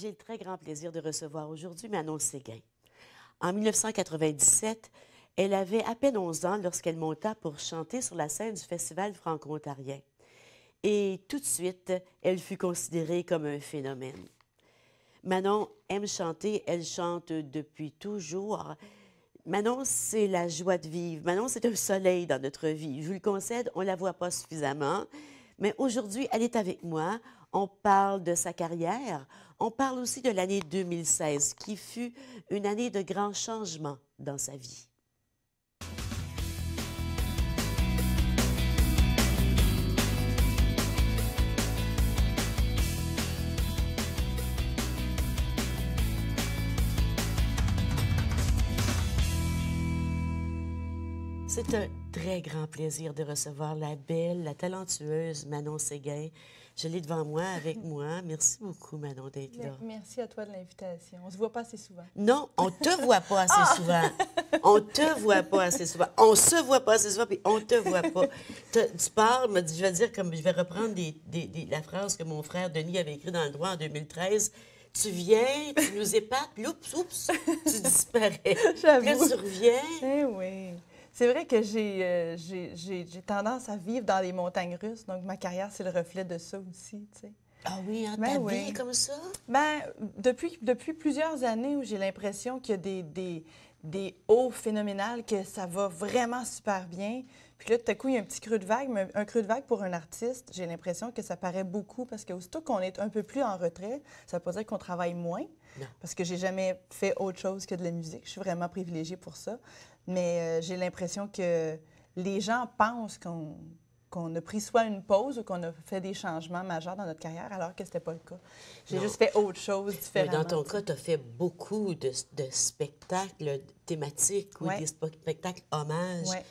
J'ai le très grand plaisir de recevoir aujourd'hui Manon Séguin. En 1997, elle avait à peine 11 ans lorsqu'elle monta pour chanter sur la scène du Festival franco-ontarien. Et tout de suite, elle fut considérée comme un phénomène. Manon aime chanter, elle chante depuis toujours. Manon, c'est la joie de vivre. Manon, c'est un soleil dans notre vie. Je vous le concède, on ne la voit pas suffisamment. Mais aujourd'hui, elle est avec moi. On parle de sa carrière. On parle aussi de l'année 2016, qui fut une année de grands changements dans sa vie. C'est un très grand plaisir de recevoir la belle, la talentueuse Manon Séguin. Je l'ai devant moi, avec moi. Merci beaucoup, Manon, d'être là. Merci à toi de l'invitation. On ne se voit pas assez souvent. Non, on ne te voit pas assez souvent. On te voit pas assez souvent. On se voit pas assez souvent, puis on te voit pas. Tu parles, je vais dire comme je vais reprendre la phrase que mon frère Denis avait écrite dans Le Droit en 2013. Tu viens, tu nous épates, oups, tu disparais. J'avoue. Tu reviens. Eh oui. C'est vrai que j'ai tendance à vivre dans les montagnes russes, donc ma carrière, c'est le reflet de ça aussi, tu sais. Ah oui, en ta vie comme ça? Bien, depuis plusieurs années où j'ai l'impression qu'il y a des hauts phénoménales, que ça va vraiment super bien. Puis là, tout à coup, il y a un petit creux de vague, mais un creux de vague pour un artiste, j'ai l'impression que ça paraît beaucoup, parce qu'aussitôt qu'on est un peu plus en retrait, ça ne veut pas dire qu'on travaille moins, non. Parce que j'ai jamais fait autre chose que de la musique. Je suis vraiment privilégiée pour ça. Mais j'ai l'impression que les gens pensent qu'on a pris soit une pause ou qu'on a fait des changements majeurs dans notre carrière, alors que c'était pas le cas. J'ai juste fait autre chose différemment. Mais dans ton cas, tu as fait beaucoup de spectacles thématiques ou des spectacles hommages. Ouais.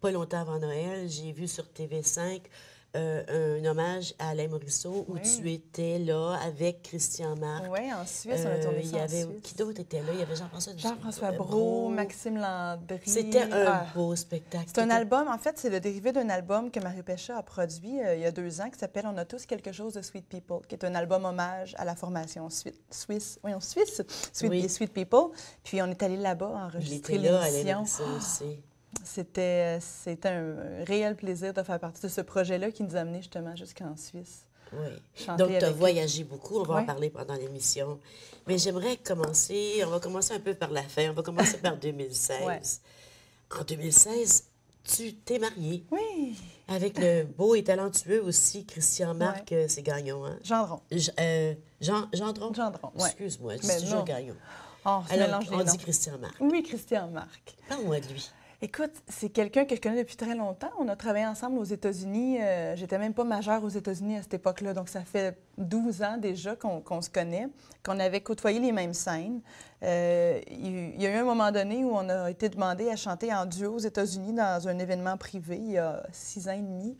Pas longtemps avant Noël, j'ai vu sur TV5 un hommage à Alain Morisseau où tu étais là avec Christian Marc. Oui, en Suisse, on a tourné ça. Qui d'autre était là? Il y avait Jean-François Brault, Maxime Landry. C'était un beau spectacle. C'est un album, en fait, c'est le dérivé d'un album que Mario Pécha a produit il y a 2 ans qui s'appelle On a tous quelque chose de Sweet People, qui est un album hommage à la formation suisse. Oui, en Suisse, Sweet People. Puis on est allé là-bas enregistrer l'émission. C'était un réel plaisir de faire partie de ce projet-là qui nous a amené justement jusqu'en Suisse. Oui. Donc, tu as voyagé beaucoup. On va en parler pendant l'émission. Mais j'aimerais commencer... On va commencer un peu par la fin. On va commencer par 2016. Ouais. En 2016, tu t'es mariée. Oui. Avec le beau et talentueux aussi, Christian Marc, c'est Gagnon, hein? Gendron. Gendron? Gendron, oui. Excuse-moi, c'est toujours Gagnon. Alors, on dit Christian Marc. Oui, Christian Marc. Parle-moi de lui. Écoute, c'est quelqu'un que je connais depuis très longtemps. On a travaillé ensemble aux États-Unis. J'étais même pas majeure aux États-Unis à cette époque-là. Donc, ça fait 12 ans déjà qu'on se connaît, qu'on avait côtoyé les mêmes scènes. Il y a eu un moment donné où on a été demandé à chanter en duo aux États-Unis dans un événement privé il y a 6 ans et demi.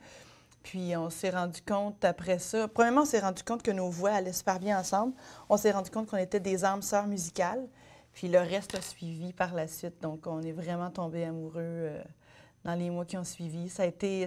Puis on s'est rendu compte après ça... Premièrement, on s'est rendu compte que nos voix allaient super bien ensemble. On s'est rendu compte qu'on était des âmes sœurs musicales. Puis le reste a suivi par la suite. Donc, on est vraiment tombés amoureux dans les mois qui ont suivi. Ça a été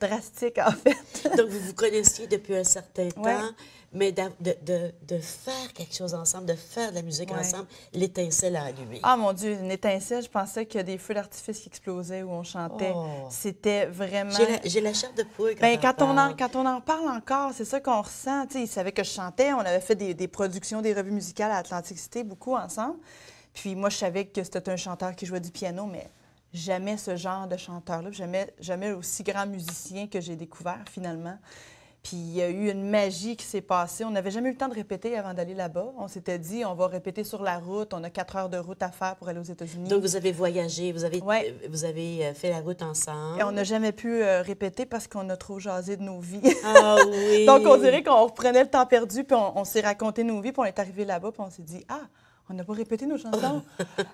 drastique, en fait. Donc, vous vous connaissiez depuis un certain temps, mais de faire quelque chose ensemble, de faire de la musique ensemble, l'étincelle a allumé. Ah, mon Dieu, une étincelle, je pensais qu'il y a des feux d'artifice qui explosaient où on chantait. Oh. C'était vraiment... J'ai la chair de poule quand on en parle encore, c'est ça qu'on ressent. T'sais, ils savaient que je chantais. On avait fait des productions, des revues musicales à Atlantic City, beaucoup ensemble. Puis moi, je savais que c'était un chanteur qui jouait du piano, mais... Jamais ce genre de chanteur-là, jamais aussi grand musicien que j'ai découvert, finalement. Puis il y a eu une magie qui s'est passée. On n'avait jamais eu le temps de répéter avant d'aller là-bas. On s'était dit, on va répéter sur la route. On a 4 heures de route à faire pour aller aux États-Unis. Donc, vous avez voyagé, vous avez fait la route ensemble. Et on n'a jamais pu répéter parce qu'on a trop jasé de nos vies. Ah oui! Donc, on dirait qu'on reprenait le temps perdu, puis on s'est raconté nos vies, puis on est arrivé là-bas, puis on s'est dit, ah! On n'a pas répété nos chansons.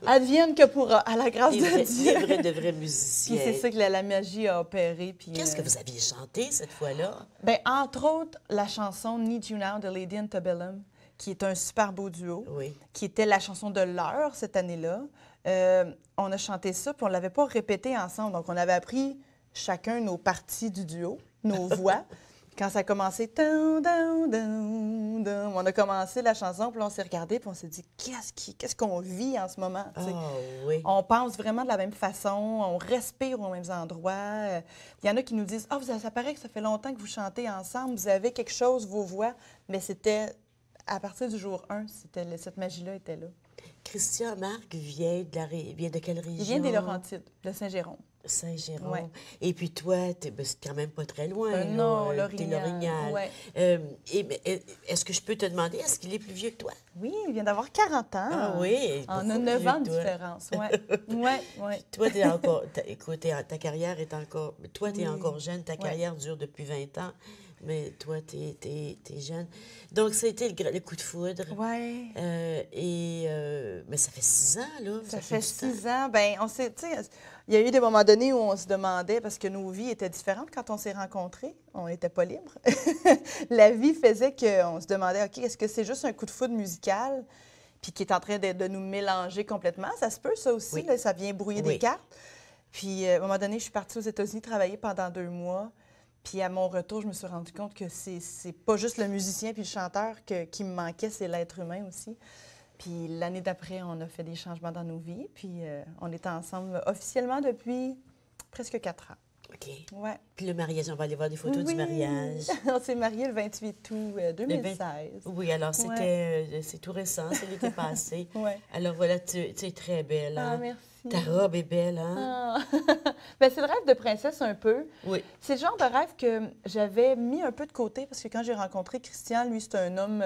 Advienne que pourra, à la grâce de Dieu. De vrais musiciens. Puis c'est ça que la magie a opéré. Qu'est-ce que vous aviez chanté cette fois-là? Bien, entre autres, la chanson « Need You Now » de Lady Antebellum, qui est un super beau duo, qui était la chanson de l'heure cette année-là. On a chanté ça, puis on ne l'avait pas répété ensemble. Donc, on avait appris chacun nos parties du duo, nos voix. Quand ça a commencé, on a commencé la chanson, puis on s'est regardé, puis on s'est dit, qu'est-ce qu'on vit en ce moment? Oh, oui. On pense vraiment de la même façon, on respire aux mêmes endroits. Il y en a qui nous disent, ah, ça paraît que ça fait longtemps que vous chantez ensemble, vous avez quelque chose, vos voix. Mais c'était, à partir du jour 1, cette magie-là était là. Christian Marc vient de quelle région? Il vient des Laurentides, de Saint-Jérôme. Saint-Jérôme. Ouais. Et puis toi, c'est quand même pas très loin. Non, L'Orignal. Ouais. Est-ce que je peux te demander, est-ce qu'il est plus vieux que toi? Oui, il vient d'avoir 40 ans. Ah oui? On a 9 ans de différence. Oui, oui. Toi, t'es encore... Écoute, ta carrière est encore... Toi, t'es encore jeune, ta carrière dure depuis 20 ans. Mais toi, t'es jeune. Donc, ça a été le coup de foudre. Oui. Mais ça fait 6 ans, là. Ça fait 6 ans. Bien, on s'est... Il y a eu des moments donnés où on se demandait, parce que nos vies étaient différentes quand on s'est rencontrés. On n'était pas libres. La vie faisait qu'on se demandait, OK, est-ce que c'est juste un coup de foudre musical puis qui est en train de nous mélanger complètement? Ça se peut, ça aussi. Oui. Là, ça vient brouiller des cartes. Puis, à un moment donné, je suis partie aux États-Unis travailler pendant 2 mois. Puis à mon retour, je me suis rendu compte que c'est pas juste le musicien puis le chanteur qui me manquait, c'est l'être humain aussi. Puis l'année d'après, on a fait des changements dans nos vies. Puis on est ensemble officiellement depuis presque 4 ans. OK. Ouais. Puis le mariage, on va aller voir des photos du mariage. On s'est mariés le 28 août 2016. Oui, alors c'était c'est tout récent, c'est l'été passé. Alors voilà, tu es très belle. Hein? Ah, merci. Ta robe est belle, hein? Ah. Bien, c'est le rêve de princesse un peu. Oui. C'est le genre de rêve que j'avais mis un peu de côté parce que quand j'ai rencontré Christian, lui, c'est un homme...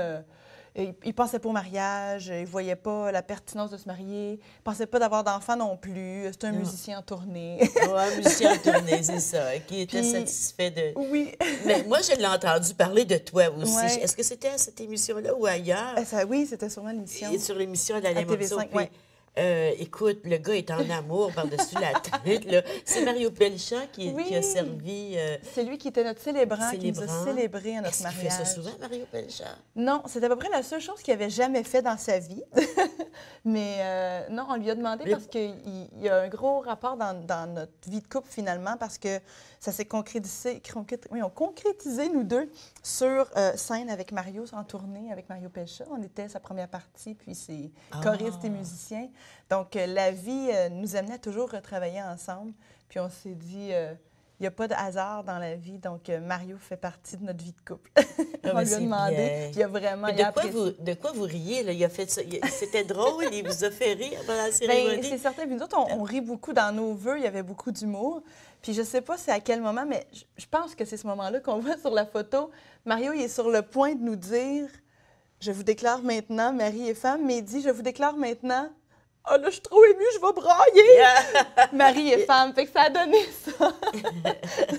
il pensait pas au mariage, il voyait pas la pertinence de se marier, il pensait pas d'avoir d'enfants non plus. C'était un musicien en tournée. Oui, musicien en tournée, c'est ça, qui était satisfait de... Oui. Mais moi, je l'ai entendu parler de toi aussi. Ouais. Est-ce que c'était à cette émission-là ou ailleurs? Oui, c'était sûrement l'émission. Et sur l'émission d'Alain Morisseau. Écoute, le gars est en amour par-dessus la tête. C'est Mario Belchand qui a servi... C'est lui qui était notre célébrant, qui nous a célébré à notre mariage. Est-ce qu'il fait ça souvent, Mario Belchand? Non, c'était à peu près la seule chose qu'il n'avait jamais fait dans sa vie. Mais non, on lui a demandé parce qu'il y a un gros rapport dans notre vie de couple, finalement, parce que ça s'est concrétisé... on concrétisait, nous deux, sur scène avec Mario, en tournée avec Mario Pécha. On était sa première partie, puis ses choristes et musiciens. Donc, la vie nous amenait à toujours retravailler ensemble. Puis on s'est dit, il n'y a pas de hasard dans la vie. Donc, Mario fait partie de notre vie de couple. On lui a demandé. Bien. Puis il a vraiment... de quoi vous riez, là? Il a fait ça. C'était drôle. Il vous a fait rire pendant la cérémonie. C'est certain. Puis nous autres, on rit beaucoup dans nos vœux. Il y avait beaucoup d'humour. Puis je ne sais pas c'est à quel moment, mais je pense que c'est ce moment-là qu'on voit sur la photo. Mario, il est sur le point de nous dire, je vous déclare maintenant, mari et femme. Mais il dit, je vous déclare maintenant... « Ah là, je suis trop émue, je vais brailler! Yeah. » Marie et femme, fait que ça a donné ça.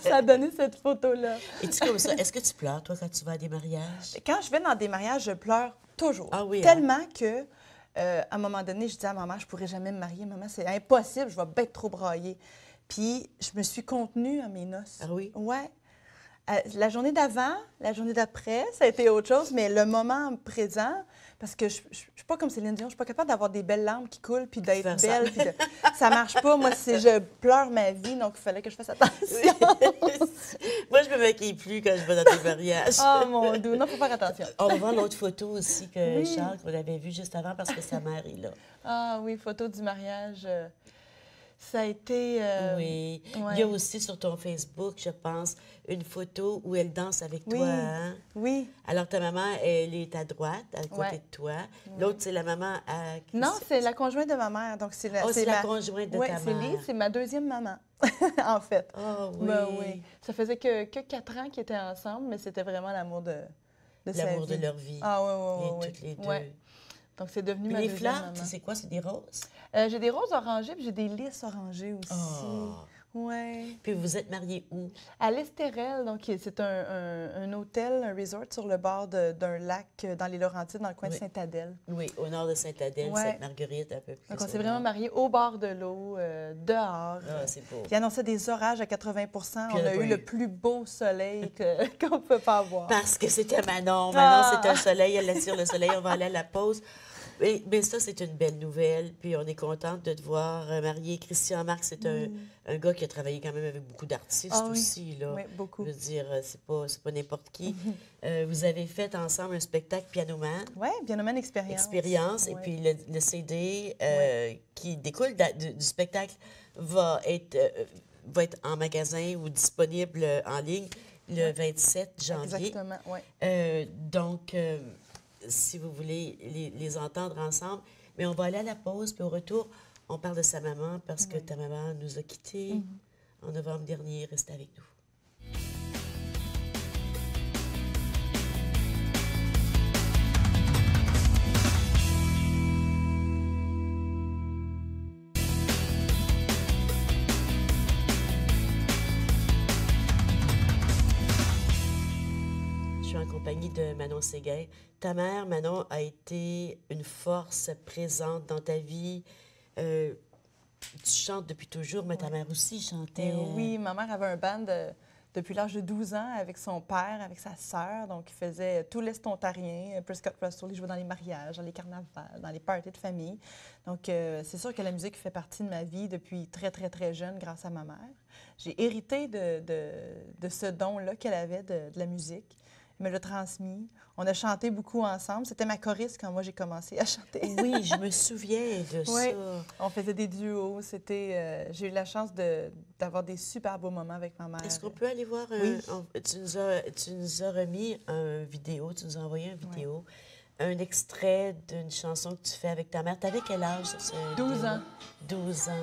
Ça a donné cette photo-là. Es-tu comme ça? Est-ce que tu pleures, toi, quand tu vas à des mariages? Quand je vais dans des mariages, je pleure toujours. Ah oui, tellement que, à un moment donné, je dis à maman, je ne pourrais jamais me marier. Maman, c'est impossible, je vais bête trop brailler. Puis, je me suis contenue à mes noces. Ah oui? Oui. La journée d'avant, la journée d'après, ça a été autre chose, mais le moment présent... Parce que je ne suis pas comme Céline Dion, je ne suis pas capable d'avoir des belles larmes qui coulent puis d'être belle. Puis ça ne marche pas. Moi, je pleure ma vie, donc il fallait que je fasse attention. Moi, je ne me maquille plus quand je vais dans des mariages. Oh mon Dieu, non, il faut faire attention. On va voir l'autre photo aussi que Charles, qu'on avait vue juste avant parce que sa mère est là. Ah oui, photo du mariage. Ça a été... Oui. Ouais. Il y a aussi sur ton Facebook, je pense, une photo où elle danse avec toi. Hein? Oui. Alors, ta maman, elle est à droite, à côté de toi. L'autre, c'est la maman à... Non, c'est la conjointe de ma mère. Donc, c'est la conjointe de ta mère. Oui, c'est Lise, c'est ma deuxième maman, en fait. Ah oui. Ben, oui. Ça faisait que 4 ans qu'ils étaient ensemble, mais c'était vraiment l'amour de sa vie. L'amour de leur vie. Ah oui, oui, toutes les deux. Ouais. Donc, c'est devenu ma deuxième maman. Les fleurs, c'est quoi? C'est des roses? J'ai des roses orangées, puis j'ai des lys orangées aussi. Oh. Oui. Puis vous êtes mariés où? À l'Estérel. Donc, c'est un hôtel, un resort sur le bord d'un lac dans les Laurentides, dans le coin de Sainte-Adèle. Oui, au nord de Sainte-Adèle, Sainte-Marguerite, à peu près. Donc, on s'est vraiment mariés au bord de l'eau, dehors. Ah, c'est beau. Puis, il annonçait des orages à 80 %. On a eu le plus beau soleil qu'on ne peut pas avoir. Parce que c'était Manon. Manon, c'est un soleil. Elle attire le soleil. On va aller à la pause. Mais ça, c'est une belle nouvelle. Puis on est contente de te voir marier. Christian Marc, c'est un gars qui a travaillé quand même avec beaucoup d'artistes aussi. Là. Oui, beaucoup. Je veux dire, c'est pas n'importe qui. Vous avez fait ensemble un spectacle Pianoman. Oui, Pianoman Expérience. Expérience. Ouais. Et puis le CD qui découle du spectacle va être en magasin ou disponible en ligne le 27 janvier. Exactement, oui. Donc, si vous voulez les entendre ensemble. Mais on va aller à la pause, puis au retour, on parle de sa maman parce que ta maman nous a quittés en novembre dernier. Reste avec nous. De Manon Séguin. Ta mère, Manon, a été une force présente dans ta vie. Tu chantes depuis toujours, mais ta mère aussi chantait. Oui, ma mère avait un band depuis l'âge de 12 ans avec son père, avec sa sœur. Donc, ils faisaient tout l'Est ontarien. Prescott Russell, ils jouaient dans les mariages, dans les carnavals, dans les parties de famille. Donc, c'est sûr que la musique fait partie de ma vie depuis très, très, très jeune grâce à ma mère. J'ai hérité de ce don-là qu'elle avait de la musique. Me l'a transmis. On a chanté beaucoup ensemble. C'était ma choriste quand moi j'ai commencé à chanter. Oui, je me souviens de ça. On faisait des duos. C'était, j'ai eu la chance d'avoir des super beaux moments avec ma mère. Est-ce qu'on peut aller voir? Tu nous as remis un vidéo, tu nous as envoyé une vidéo, un extrait d'une chanson que tu fais avec ta mère. T'avais quel âge? 12 ans. 12 ans.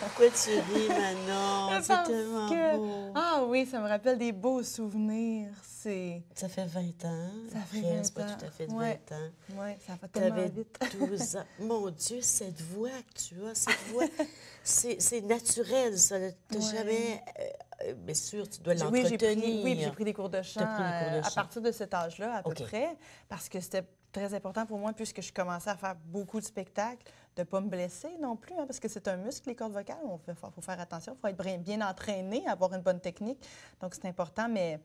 Pourquoi tu ris, Manon? C'est tellement beau. Ah oui, ça me rappelle des beaux souvenirs. Ça fait 20 ans. Ça fait 20 ans. C'est pas tout à fait 20 ans. Oui, ça fait tellement vite. Tu avais 12 ans. Mon Dieu, cette voix que tu as, cette voix, c'est naturel, ça. Tu n'as jamais... Bien sûr, tu dois l'entretenir. Oui, j'ai pris des cours de chant à partir de cet âge-là, à peu près, parce que c'était très important pour moi, puisque je commençais à faire beaucoup de spectacles, de ne pas me blesser non plus, hein, parce que c'est un muscle, les cordes vocales. Il faut faire attention, il faut être bien entraîné, avoir une bonne technique. Donc, c'est important, mais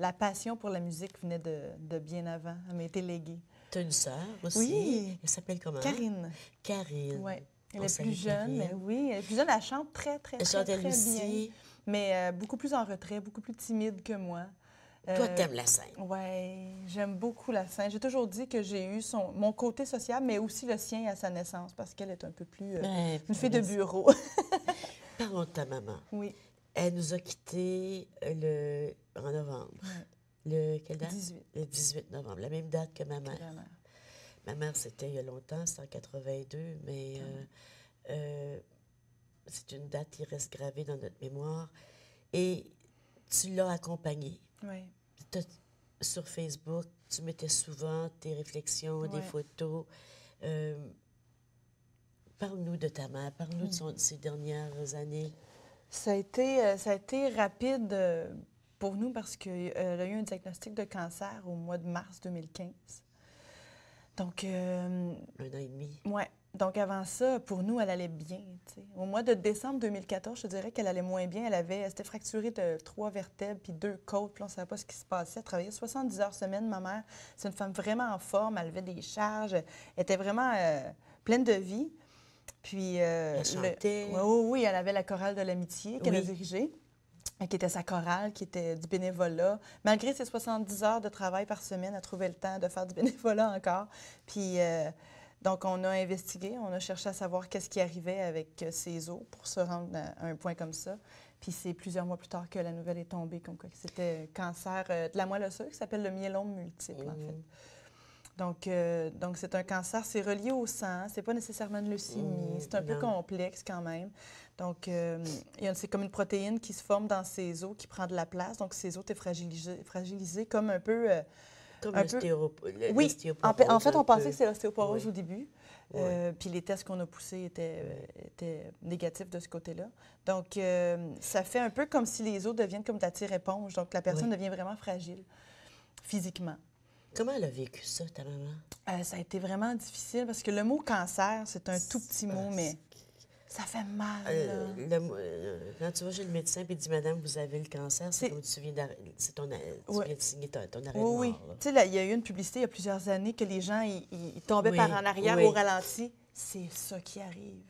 la passion pour la musique venait de bien avant. Elle m'a été léguée. Tu as une sœur aussi. Oui. Elle s'appelle comment? Karine. Karine. Oui. Elle est plus jeune, mais oui. Elle est plus jeune, elle chante très, très bien. Mais beaucoup plus en retrait, beaucoup plus timide que moi. Toi, t'aimes la scène. Oui, j'aime beaucoup la scène. J'ai toujours dit que j'ai eu mon côté social, mais aussi le sien à sa naissance, parce qu'elle est un peu plus une fille de bureau. Parlons de ta maman. Oui. Elle nous a quittés en novembre. Le quelle date? 18. Le 18 novembre, la même date que ma mère. Ma mère, c'était il y a longtemps, c'était en 82, mais c'est une date qui reste gravée dans notre mémoire. Et tu l'as accompagnée. Oui. Sur Facebook, tu mettais souvent tes réflexions, des photos. Parle-nous de ta mère, parle-nous de ses dernières années. Ça a été rapide pour nous parce qu'elle a eu un diagnostic de cancer au mois de mars 2015. Donc... un an et demi. Oui. Donc avant ça, pour nous, elle allait bien. T'sais. Au mois de décembre 2014, je te dirais qu'elle allait moins bien. Elle s'était fracturée de 3 vertèbres puis 2 côtes. Puis on ne savait pas ce qui se passait. Elle travaillait 70 heures semaine, ma mère. C'est une femme vraiment en forme. Elle levait des charges. Elle était vraiment pleine de vie. Puis, elle chantait. Oui, elle avait la chorale de l'amitié qu'elle a dirigée, qui était sa chorale, qui était du bénévolat. Malgré ses 70 heures de travail par semaine, elle trouvait le temps de faire du bénévolat encore. Puis, donc, on a investigué, on a cherché à savoir qu'est-ce qui arrivait avec ses os pour se rendre à un point comme ça. Puis, c'est plusieurs mois plus tard que la nouvelle est tombée, comme quoi c'était un cancer de la moelle osseuse qui s'appelle le myélome multiple, en fait. Donc c'est un cancer, c'est relié au sang, c'est pas nécessairement une leucémie, c'est un peu complexe quand même. Donc, c'est comme une protéine qui se forme dans ses os, qui prend de la place. Donc, ses os étaient fragilisés comme un peu... comme l'ostéoporose. En fait, on pensait que c'était l'ostéoporose au début. Puis les tests qu'on a poussés étaient négatifs de ce côté-là. Donc, ça fait un peu comme si les os deviennent comme de la tire-éponge. Donc, la personne devient vraiment fragile physiquement. Comment elle a vécu ça, ta maman? Ça a été vraiment difficile, parce que le mot « cancer », c'est un tout petit mot, mais ça fait mal. Quand tu vas chez le médecin et il dit « Madame, vous avez le cancer », c'est comme tu viens de signer ton arrêt de mort. Oui, tu sais, il y a eu une publicité il y a plusieurs années que les gens, ils tombaient par en arrière au ralenti. C'est ça qui arrive.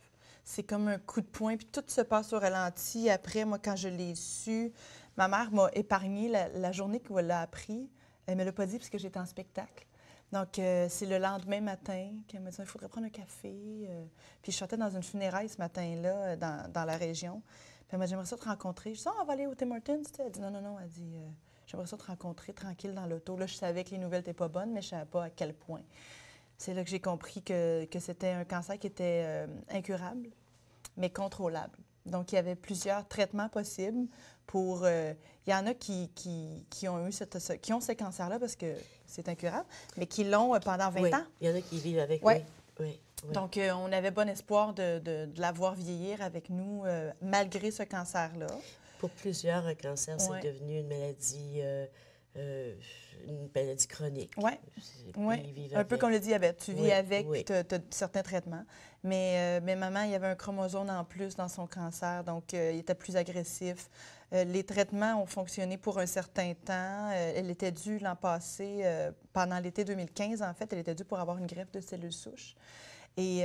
C'est comme un coup de poing, puis tout se passe au ralenti. Après, moi, quand je l'ai su, ma mère m'a épargné la journée où elle l'a appris. Elle ne me l'a pas dit parce que j'étais en spectacle. Donc, c'est le lendemain matin qu'elle m'a dit « Il faudrait prendre un café. » Puis je chantais dans une funéraille ce matin-là, dans la région. Puis elle m'a dit « J'aimerais ça te rencontrer. » Je dis « on va aller au Tim Hortons. » Elle dit « Non, non, non. » Elle dit « J'aimerais ça te rencontrer tranquille dans l'auto. » Là, je savais que les nouvelles n'étaient pas bonnes, mais je ne savais pas à quel point. C'est là que j'ai compris que c'était un cancer qui était incurable, mais contrôlable. Donc, il y avait plusieurs traitements possibles pour... il y en a qui ont ce cancer-là parce que c'est incurable, mais qui l'ont pendant 20 ans. Il y en a qui vivent avec, Donc, on avait bon espoir de l'avoir vieillir avec nous malgré ce cancer-là. Pour plusieurs, un cancer, c'est devenu une maladie... une maladie chronique. Un peu comme le diabète. Tu vis avec, tu as certains traitements. Mais maman, il y avait un chromosome en plus dans son cancer, donc il était plus agressif. Les traitements ont fonctionné pour un certain temps. Elle était due l'an passé, pendant l'été 2015, en fait, elle était due pour avoir une greffe de cellules souches. Et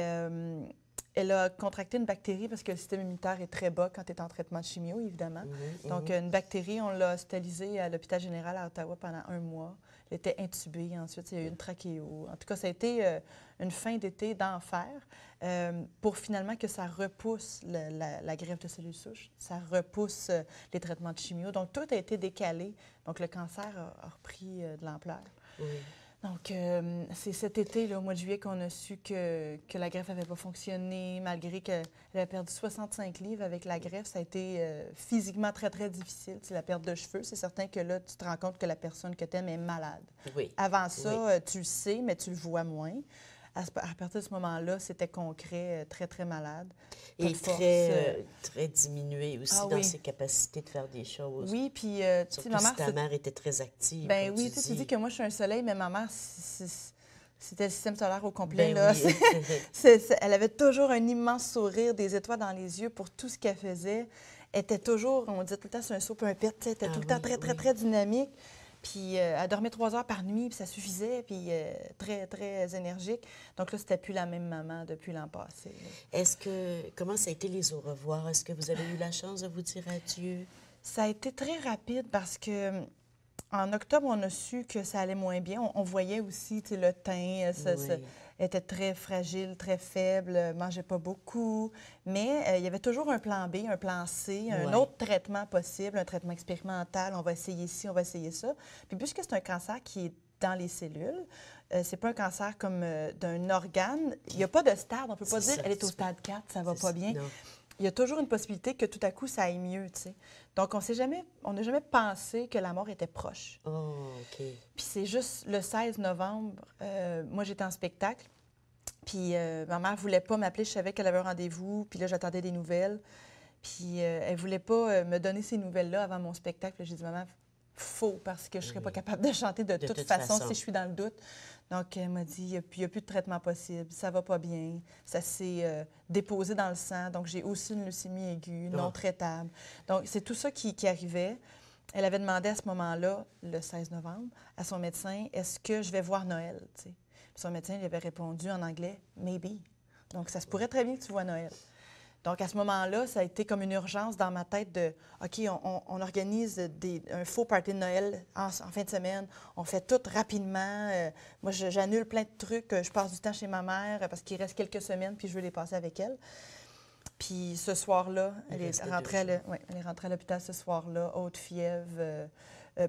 elle a contracté une bactérie parce que le système immunitaire est très bas quand tu es en traitement de chimio, évidemment. Donc, une bactérie, on l'a hospitalisée à l'hôpital général à Ottawa pendant 1 mois. Elle était intubée. Ensuite, il y a eu une trachéo. En tout cas, ça a été une fin d'été d'enfer pour finalement que ça repousse la greffe de cellules souches. Ça repousse les traitements de chimio. Donc, tout a été décalé. Donc, le cancer a repris de l'ampleur. Donc, c'est cet été, là, au mois de juillet, qu'on a su que la greffe n'avait pas fonctionné, malgré qu'elle avait perdu 65 livres avec la greffe. Ça a été physiquement très, très difficile. C'est la perte de cheveux. C'est certain que là, tu te rends compte que la personne que tu aimes est malade. Avant ça, tu le sais, mais tu le vois moins. À partir de ce moment-là, c'était concret, très, très malade. Et très diminué aussi dans ses capacités de faire des choses. Oui, puis... surtout ma mère, si ta mère était très active. Bien oui, tu dis que moi, je suis un soleil, mais ma mère, c'était le système solaire au complet. Elle avait toujours un immense sourire, des étoiles dans les yeux pour tout ce qu'elle faisait. Elle était toujours, on disait tout le temps, c'est un saut, un pet, elle était tout le temps très, très, très dynamique. Puis elle dormait 3 heures par nuit, puis ça suffisait, puis très, très énergique. Donc là, c'était plus la même maman depuis l'an passé. Comment ça a été les au revoir? Est-ce que vous avez eu la chance de vous dire adieu? Ça a été très rapide parce que en octobre, on a su que ça allait moins bien. On voyait aussi, tu sais, le teint, était très fragile, très faible, ne mangeait pas beaucoup. Mais il y avait toujours un plan B, un plan C, un autre traitement possible, un traitement expérimental. On va essayer ci, on va essayer ça. Puis puisque c'est un cancer qui est dans les cellules, c'est pas un cancer comme d'un organe. Il n'y a pas de stade. On ne peut pas dire elle est au stade 4, ça ne va pas bien. Il y a toujours une possibilité que tout à coup, ça aille mieux, tu sais. Donc, on n'a jamais pensé que la mort était proche. Puis c'est juste le 16 novembre, moi, j'étais en spectacle. Puis ma mère ne voulait pas m'appeler. Je savais qu'elle avait un rendez-vous. Puis là, j'attendais des nouvelles. Puis elle ne voulait pas me donner ces nouvelles-là avant mon spectacle. J'ai dit, maman, faux, parce que je ne serais pas capable de chanter de toute façon si je suis dans le doute. Donc, elle m'a dit, il n'y a plus de traitement possible, ça ne va pas bien, ça s'est déposé dans le sang, donc j'ai aussi une leucémie aiguë, non traitable. Donc, c'est tout ça qui arrivait. Elle avait demandé à ce moment-là, le 16 novembre, à son médecin, est-ce que je vais voir Noël? Puis son médecin lui avait répondu en anglais, maybe. Donc, ça se pourrait très bien que tu vois Noël. Donc, à ce moment-là, ça a été comme une urgence dans ma tête de « OK, on organise un faux party de Noël en fin de semaine. On fait tout rapidement. Moi, j'annule plein de trucs. Je passe du temps chez ma mère parce qu'il reste quelques semaines, puis je veux les passer avec elle. » Puis ce soir-là, elle est rentrée à l'hôpital ce soir-là, haute fièvre,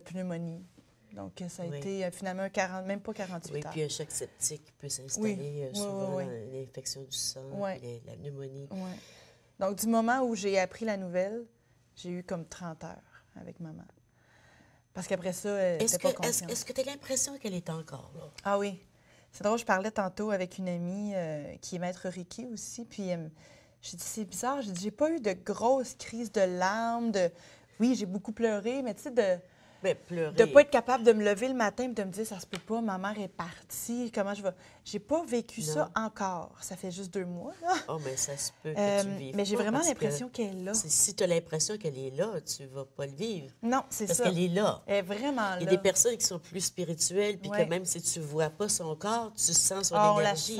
pneumonie. Donc, ça a été finalement même pas 48 heures. Oui, puis un choc septique peut s'installer souvent, l'infection du sang, la pneumonie. Oui. Donc, du moment où j'ai appris la nouvelle, j'ai eu comme 30 heures avec maman. Parce qu'après ça, elle n'était pas consciente. Est-ce que tu as l'impression qu'elle est encore là? Ah oui. C'est drôle, je parlais tantôt avec une amie qui est maître Reiki aussi, puis j'ai dit, c'est bizarre, j'ai dit, j'ai pas eu de grosses crises de larmes, Oui, j'ai beaucoup pleuré, mais tu sais, de ne pas être capable de me lever le matin et de me dire, ça se peut pas, ma mère est partie, comment je vais... J'ai pas vécu ça encore. Ça fait juste 2 mois, là. Oh, mais ça se peut que tu le vives. Mais j'ai vraiment l'impression qu'elle est là. Si tu as l'impression qu'elle est là, tu vas pas le vivre. Non, c'est ça. Parce qu'elle est là. Elle est vraiment là. Il y a des personnes qui sont plus spirituelles, puis que même si tu vois pas son corps, tu sens son énergie.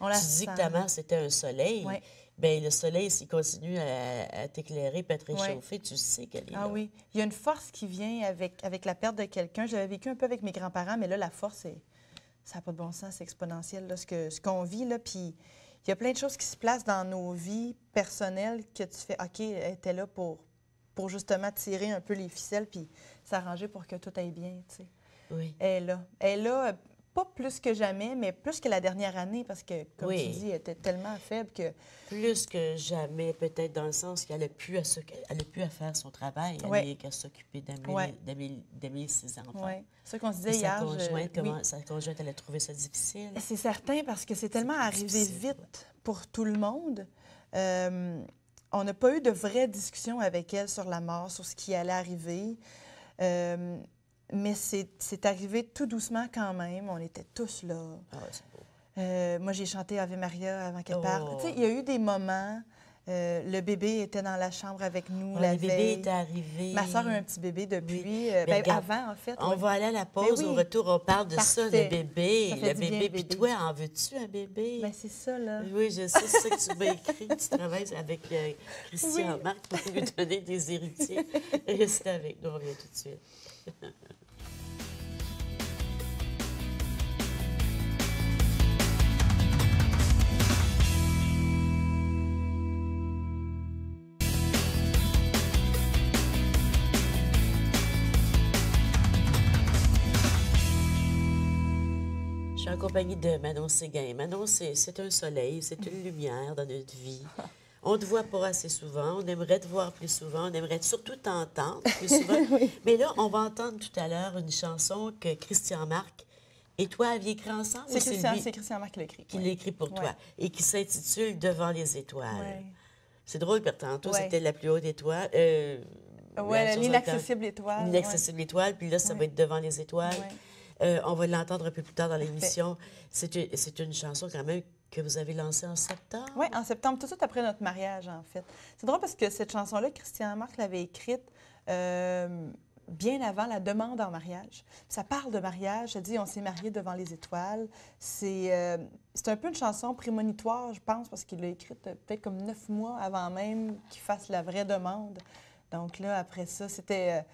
On la sent. Tu dis que ta mère, c'était un soleil. Oui. Bien, le soleil, s'il continue à t'éclairer et à te réchauffer, tu sais qu'elle est là. Ah oui. Il y a une force qui vient avec la perte de quelqu'un. J'avais vécu un peu avec mes grands-parents, mais là, la force, ça n'a pas de bon sens, c'est exponentiel, là, ce qu'on vit. Là, puis il y a plein de choses qui se placent dans nos vies personnelles que tu fais, OK, elle était là pour justement tirer un peu les ficelles puis s'arranger pour que tout aille bien, tu sais. Oui. Elle est là. Elle est là, pas plus que jamais, mais plus que la dernière année, parce que, comme tu dis, elle était tellement faible que... Plus que jamais, peut-être dans le sens qu'elle n'a plus à faire son travail, elle n'a qu'à s'occuper d'amener ses enfants. Oui, ça qu'on se disait hier... Sa conjointe, elle a trouvé ça difficile. C'est certain, parce que c'est tellement arrivé vite pour tout le monde. On n'a pas eu de vraie discussion avec elle sur la mort, sur ce qui allait arriver. Mais c'est arrivé tout doucement quand même. On était tous là. Ah ouais, c'est beau. Moi, j'ai chanté Ave Maria avant qu'elle parte. Tu sais, il y a eu des moments. Le bébé était dans la chambre avec nous la veille. Le bébé est arrivé. Ma soeur a eu un petit bébé depuis. Avant, en fait. On va aller à la pause. Au retour, on parle de ça, le bébé. Le bébé. Puis toi, en veux-tu un bébé? Bien, c'est ça, là. Oui, je sais. C'est ça que tu m'as écrit. Tu travailles avec Christian Marc pour lui donner des héritiers. Reste avec nous. On revient tout de suite. Je suis en compagnie de Manon Séguin. Manon, c'est un soleil, c'est une lumière dans notre vie. On ne te voit pas assez souvent, on aimerait te voir plus souvent, on aimerait surtout t'entendre plus souvent. Mais là, on va entendre tout à l'heure une chanson que Christian Marc et toi aviez écrit ensemble. C'est Christian Marc qui l'écrit. Qui l'écrit pour toi et qui s'intitule « Devant les étoiles ». C'est drôle, parce que tantôt, c'était la plus haute étoile. L'inaccessible étoile. L'inaccessible étoile, puis là, ça va être « Devant les étoiles ». On va l'entendre un peu plus tard dans l'émission. C'est une chanson quand même que vous avez lancée en septembre. Oui, en septembre, tout de suite après notre mariage, en fait. C'est drôle parce que cette chanson-là, Christian Marc l'avait écrite bien avant la demande en mariage. Ça parle de mariage, ça dit « On s'est mariés devant les étoiles ». C'est un peu une chanson prémonitoire, je pense, parce qu'il l'a écrite peut-être comme 9 mois avant même qu'il fasse la vraie demande. Donc là, après ça, c'était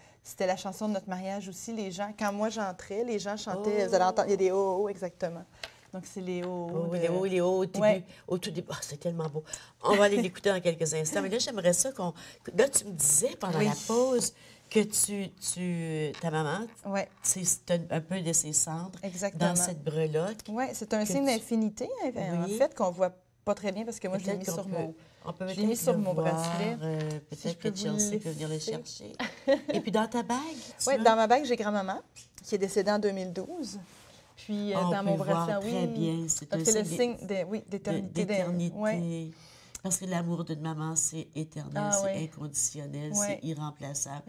la chanson de notre mariage aussi. Les gens, quand moi j'entrais, les gens chantaient. Vous allez entendre, il y a des oh, oh, exactement. Donc c'est les oh, oh, de... les oh, au tout début. Oh, c'est tellement beau. On va aller l'écouter dans quelques instants. Mais là, j'aimerais ça qu'on... Là, tu me disais pendant la pause que ta maman, c'est un peu de ses cendres dans cette breloque. Oui, c'est un signe d'infinité, en fait, qu'on voit pas très bien parce que moi, je l'ai mis sur mon... Je l'ai mis sur mon bracelet. Peut-être que Chelsea peut venir le chercher. Et puis dans ta bague? Oui, dans ma bague, j'ai grand-maman, qui est décédée en 2012. Puis dans mon bracelet, très bien. C'est le signe d'éternité. Parce que l'amour d'une maman, c'est éternel, c'est inconditionnel, c'est irremplaçable.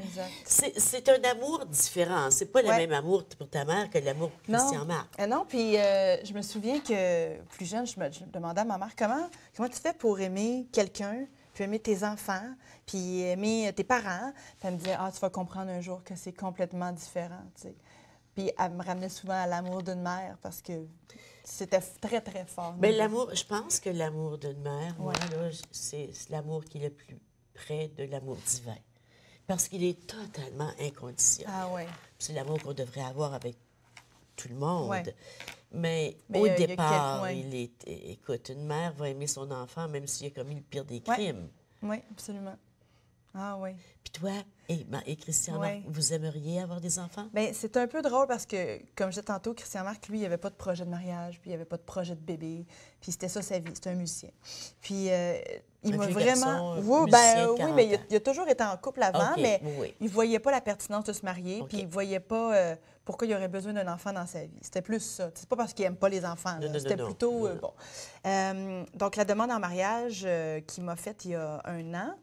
C'est un amour différent. C'est pas le même amour pour ta mère que l'amour pour Christian Marc. Non, puis je me souviens que plus jeune, je demandais à ma mère comment tu fais pour aimer quelqu'un, puis aimer tes enfants, puis aimer tes parents. Puis elle me disait, ah, tu vas comprendre un jour que c'est complètement différent, tu sais. Puis elle me ramenait souvent à l'amour d'une mère parce que c'était très, très fort. Mais l'amour, je pense que l'amour d'une mère, moi, là, c'est l'amour qui est le plus près de l'amour divin. Parce qu'il est totalement inconditionnel. Ah oui. C'est l'amour qu'on devrait avoir avec tout le monde. Ouais. Mais au départ, écoute, une mère va aimer son enfant même s'il a commis le pire des crimes. Oui, absolument. Ah oui. Puis toi et Christian Marc, vous aimeriez avoir des enfants? Bien, c'est un peu drôle parce que, comme je disais tantôt, Christian Marc, lui, il n'avait pas de projet de mariage, puis il n'avait pas de projet de bébé, puis c'était ça sa vie, c'était un musicien. Puis il m'a vraiment... Wow, ben, oui, mais il a toujours été en couple avant, mais il ne voyait pas la pertinence de se marier, puis il ne voyait pas pourquoi il aurait besoin d'un enfant dans sa vie. C'était plus ça. C'est pas parce qu'il n'aime pas les enfants, c'était plutôt... bon. Donc, la demande en mariage qu'il m'a faite il y a un an,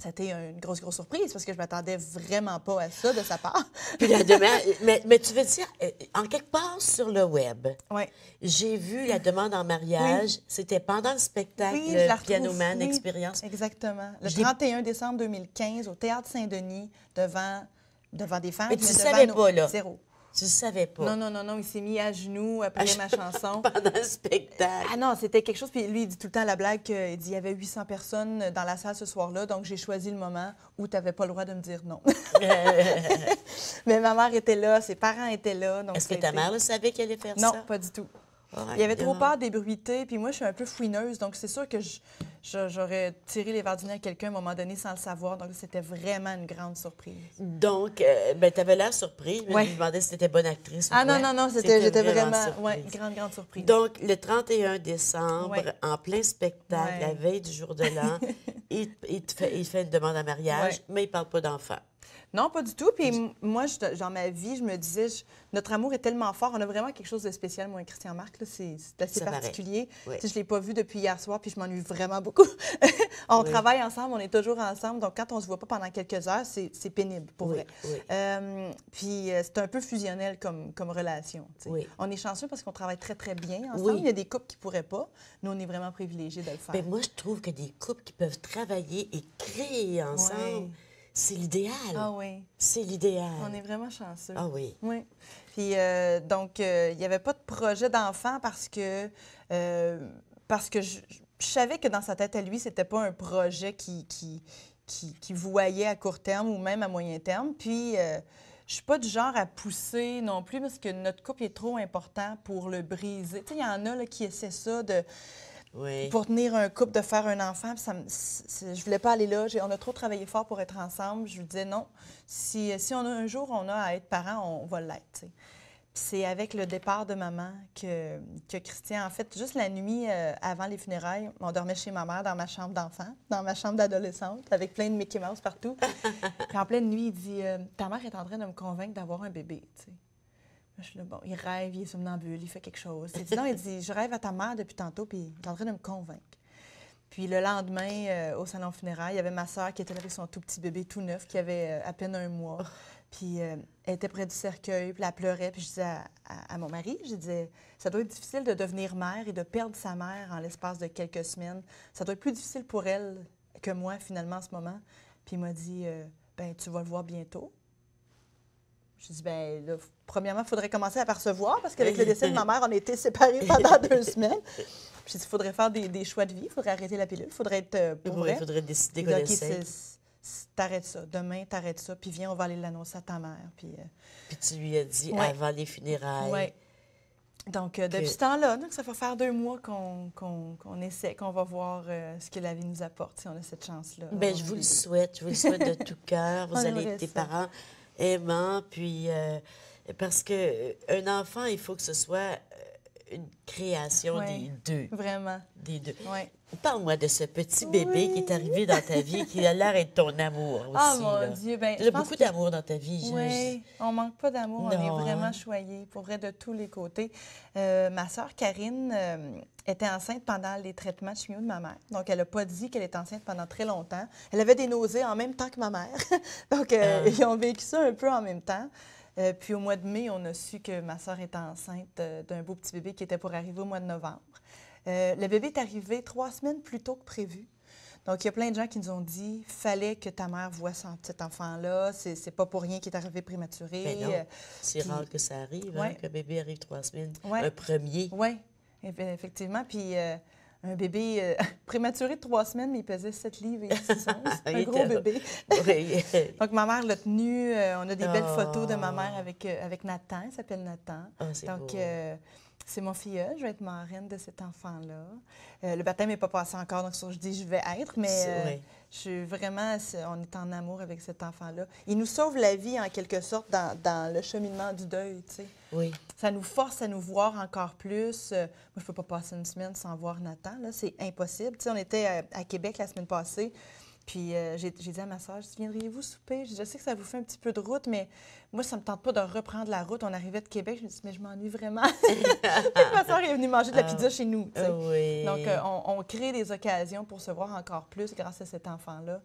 ça a été une grosse, grosse surprise parce que je ne m'attendais vraiment pas à ça de sa part. Puis la demande, mais tu veux dire, en quelque part sur le web, j'ai vu la demande en mariage. Oui. C'était pendant le spectacle Pianoman Expérience. Exactement. Le 31 décembre 2015 au Théâtre Saint-Denis devant des femmes. Mais tu ne savais pas, là. Zéro. Tu ne savais pas. Non, non, non, non. Il s'est mis à genoux après ma chanson. Pendant le spectacle. Ah non, c'était quelque chose. Puis lui, il dit tout le temps la blague qu'il dit il y avait 800 personnes dans la salle ce soir-là, donc j'ai choisi le moment où tu n'avais pas le droit de me dire non. Mais ma mère était là, ses parents étaient là. Est-ce que ta mère le savait qu'elle allait faire ça? Non, pas du tout. Oh, il y avait trop peur d'ébruiter, puis moi, je suis un peu fouineuse, donc c'est sûr que j'aurais tiré les verres du nez à quelqu'un à un moment donné sans le savoir, donc c'était vraiment une grande surprise. Donc, bien, tu avais l'air surprise, mais je me demandais si tu étais bonne actrice ou quoi. Non, non, non, j'étais vraiment grande, grande surprise. Donc, le 31 décembre, en plein spectacle, la veille du jour de l'an, il fait une demande en mariage, mais il ne parle pas d'enfant. Non, pas du tout. Puis moi, dans ma vie, je me disais, notre amour est tellement fort. On a vraiment quelque chose de spécial, moi et Christian Marc. C'est assez particulier. Oui. Tu sais, je ne l'ai pas vu depuis hier soir, puis je m'ennuie vraiment beaucoup. On travaille ensemble, on est toujours ensemble. Donc, quand on ne se voit pas pendant quelques heures, c'est pénible, pour vrai. Oui. Puis c'est un peu fusionnel comme relation. Tu sais. On est chanceux parce qu'on travaille très, très bien ensemble. Il y a des couples qui ne pourraient pas. Nous, on est vraiment privilégiés de le faire. Bien, moi, je trouve que des couples qui peuvent travailler et créer ensemble... Oui. C'est l'idéal. Ah oui. C'est l'idéal. On est vraiment chanceux. Ah oui. Oui. Puis donc, il n'y avait pas de projet d'enfant parce que je savais que dans sa tête à lui, c'était pas un projet qui voyait à court terme ou même à moyen terme. Puis je suis pas du genre à pousser non plus parce que notre couple est trop important pour le briser. Tu sais, il y en a là, qui essaient ça de... Oui. Pour tenir un couple, de faire un enfant, puis je voulais pas aller là. On a trop travaillé fort pour être ensemble. Je lui disais non. Si on a un jour, on a à être parents, on va l'être. C'est avec le départ de maman que Christian, en fait, juste la nuit avant les funérailles, on dormait chez ma mère dans ma chambre d'enfant, dans ma chambre d'adolescente, avec plein de Mickey Mouse partout. Puis en pleine nuit, il dit ta mère est en train de me convaincre d'avoir un bébé. T'sais. Je suis là, bon, il rêve, il est somnambule, il fait quelque chose. Il dit, non, il dit, je rêve à ta mère depuis tantôt, puis il est en train de me convaincre. Puis le lendemain, au salon funéraire, il y avait ma soeur qui était là avec son tout petit bébé tout neuf, qui avait à peine un mois. Puis elle était près du cercueil, puis elle pleurait. Puis je disais à mon mari, je disais, ça doit être difficile de devenir mère et de perdre sa mère en l'espace de quelques semaines. Ça doit être plus difficile pour elle que moi, finalement, en ce moment. Puis il m'a dit, ben tu vas le voir bientôt. Je dis, bien là, premièrement, il faudrait commencer à percevoir, parce qu'avec le décès de ma mère, on a été séparés pendant 2 semaines. Je dis, il faudrait faire des choix de vie, il faudrait arrêter la pilule, il faudrait être vrai. Il faudrait décider qu'on essaie. T'arrêtes ça, demain, t'arrêtes ça, puis viens, on va aller l'annoncer à ta mère. Puis tu lui as dit avant les funérailles. Oui. Donc, depuis ce temps-là, ça va faire 2 mois qu'on essaie, qu'on va voir ce que la vie nous apporte, si on a cette chance-là. Bien, je vous le souhaite, je vous le souhaite de tout cœur. Vous allez être tes parents aimant, puis parce que un enfant, il faut que ce soit une création des deux. Vraiment. Des deux. Ouais. Parle-moi de ce petit bébé qui est arrivé dans ta vie, qui a l'air d'être ton amour aussi. Ah, mon Dieu! Ben, j'ai beaucoup d'amour dans ta vie. Oui, on manque pas d'amour. On est vraiment choyés, pour vrai, de tous les côtés. Ma soeur Karine était enceinte pendant les traitements de chimio de ma mère. Donc, elle n'a pas dit qu'elle était enceinte pendant très longtemps. Elle avait des nausées en même temps que ma mère. Donc, ils ont vécu ça un peu en même temps. Puis au mois de mai, on a su que ma soeur était enceinte d'un beau petit bébé qui était pour arriver au mois de novembre. Le bébé est arrivé 3 semaines plus tôt que prévu. Donc, il y a plein de gens qui nous ont dit « Fallait que ta mère voie son petit enfant-là, c'est pas pour rien qu'il est arrivé prématuré. » Mais non, c'est rare que ça arrive, hein, que bébé arrive 3 semaines, un premier. Oui, effectivement. Puis un bébé prématuré de 3 semaines, mais il pesait 7 livres et 6 onces. Un gros bébé. Donc, ma mère l'a tenu. On a des belles photos de ma mère avec Nathan. Il s'appelle Nathan. Oh, donc, c'est mon filleul, je vais être marraine de cet enfant-là. Le baptême n'est pas passé encore, donc je dis je vais être, mais je suis vraiment, on est en amour avec cet enfant-là. Il nous sauve la vie, en quelque sorte, dans le cheminement du deuil, tu sais. Oui. Ça nous force à nous voir encore plus. Moi, je ne peux pas passer une semaine sans voir Nathan, là, c'est impossible. Tu sais, on était à Québec la semaine passée. Puis j'ai dit à ma soeur, « Viendriez-vous souper? » Je sais que ça vous fait un petit peu de route, mais moi, ça ne me tente pas de reprendre la route. On arrivait de Québec, je me dis, mais je m'ennuie vraiment. Ma soeur est venue manger de la pizza chez nous. Oui. Donc, on crée des occasions pour se voir encore plus grâce à cet enfant-là.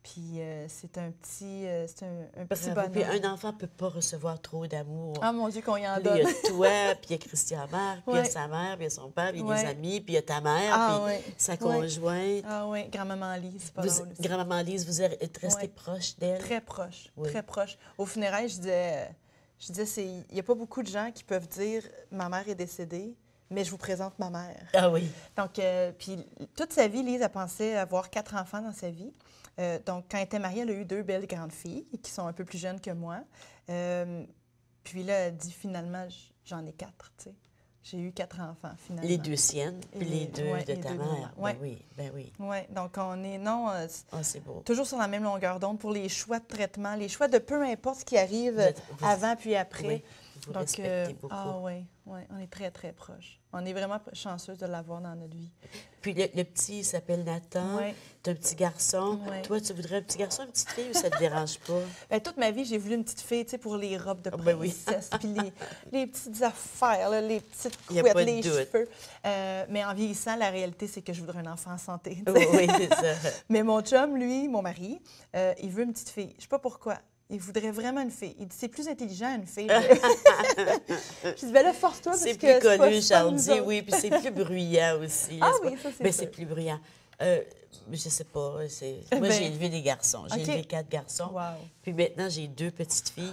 Puis c'est un petit un petit bonheur. Puis un enfant ne peut pas recevoir trop d'amour. Ah mon Dieu, qu'on y en donne! Il y a toi, puis il y a Christian Marc, puis il y a sa mère, puis il y a son père, puis il y a des amis, puis il y a ta mère, puis sa conjointe. Ah oui, grand-maman Lise, pas drôle. Grand-maman Lise, vous êtes restée proche d'elle? Très proche, très proche. Au funérail, je disais, il n'y a pas beaucoup de gens qui peuvent dire « ma mère est décédée ». Mais je vous présente ma mère. Ah oui. Donc, puis toute sa vie, Lise a pensé avoir 4 enfants dans sa vie. Donc, quand elle était mariée, elle a eu 2 belles grandes filles qui sont un peu plus jeunes que moi. Puis là, elle dit finalement, j'en ai 4, tu sais. J'ai eu 4 enfants, finalement. Les 2 siennes, puis les 2 de ta mère. Oui, oui, bien oui. Oui, donc on est, c'est beau. Toujours sur la même longueur d'onde pour les choix de traitement, les choix de peu importe ce qui arrive avant puis après. Oui. Vous respectez beaucoup. Ah oui, oui, on est très, très proches. On est vraiment chanceuse de l'avoir dans notre vie. Puis le petit, il s'appelle Nathan. Oui. Tu as un petit garçon. Oui. Toi, tu voudrais un petit garçon, une petite fille, ou ça te dérange pas? Bien, toute ma vie, j'ai voulu une petite fille, tu sais, pour les robes de princesse, puis les petites affaires, là, les petites couettes, les cheveux. Mais en vieillissant, la réalité, c'est que je voudrais un enfant en santé. T'sais. Oui, c'est ça. Mais mon chum, lui, mon mari, il veut une petite fille. Je sais pas pourquoi. Il voudrait vraiment une fille. Il dit, c'est plus intelligent, une fille. Je dis, ben là, force-toi, parce que c'est plus connu, Charles dit, oui, puis c'est plus bruyant aussi. Ah oui, ça, c'est mais c'est plus bruyant. Je sais pas. Moi, j'ai élevé des garçons. J'ai élevé 4 garçons. Wow. Puis maintenant, j'ai 2 petites filles.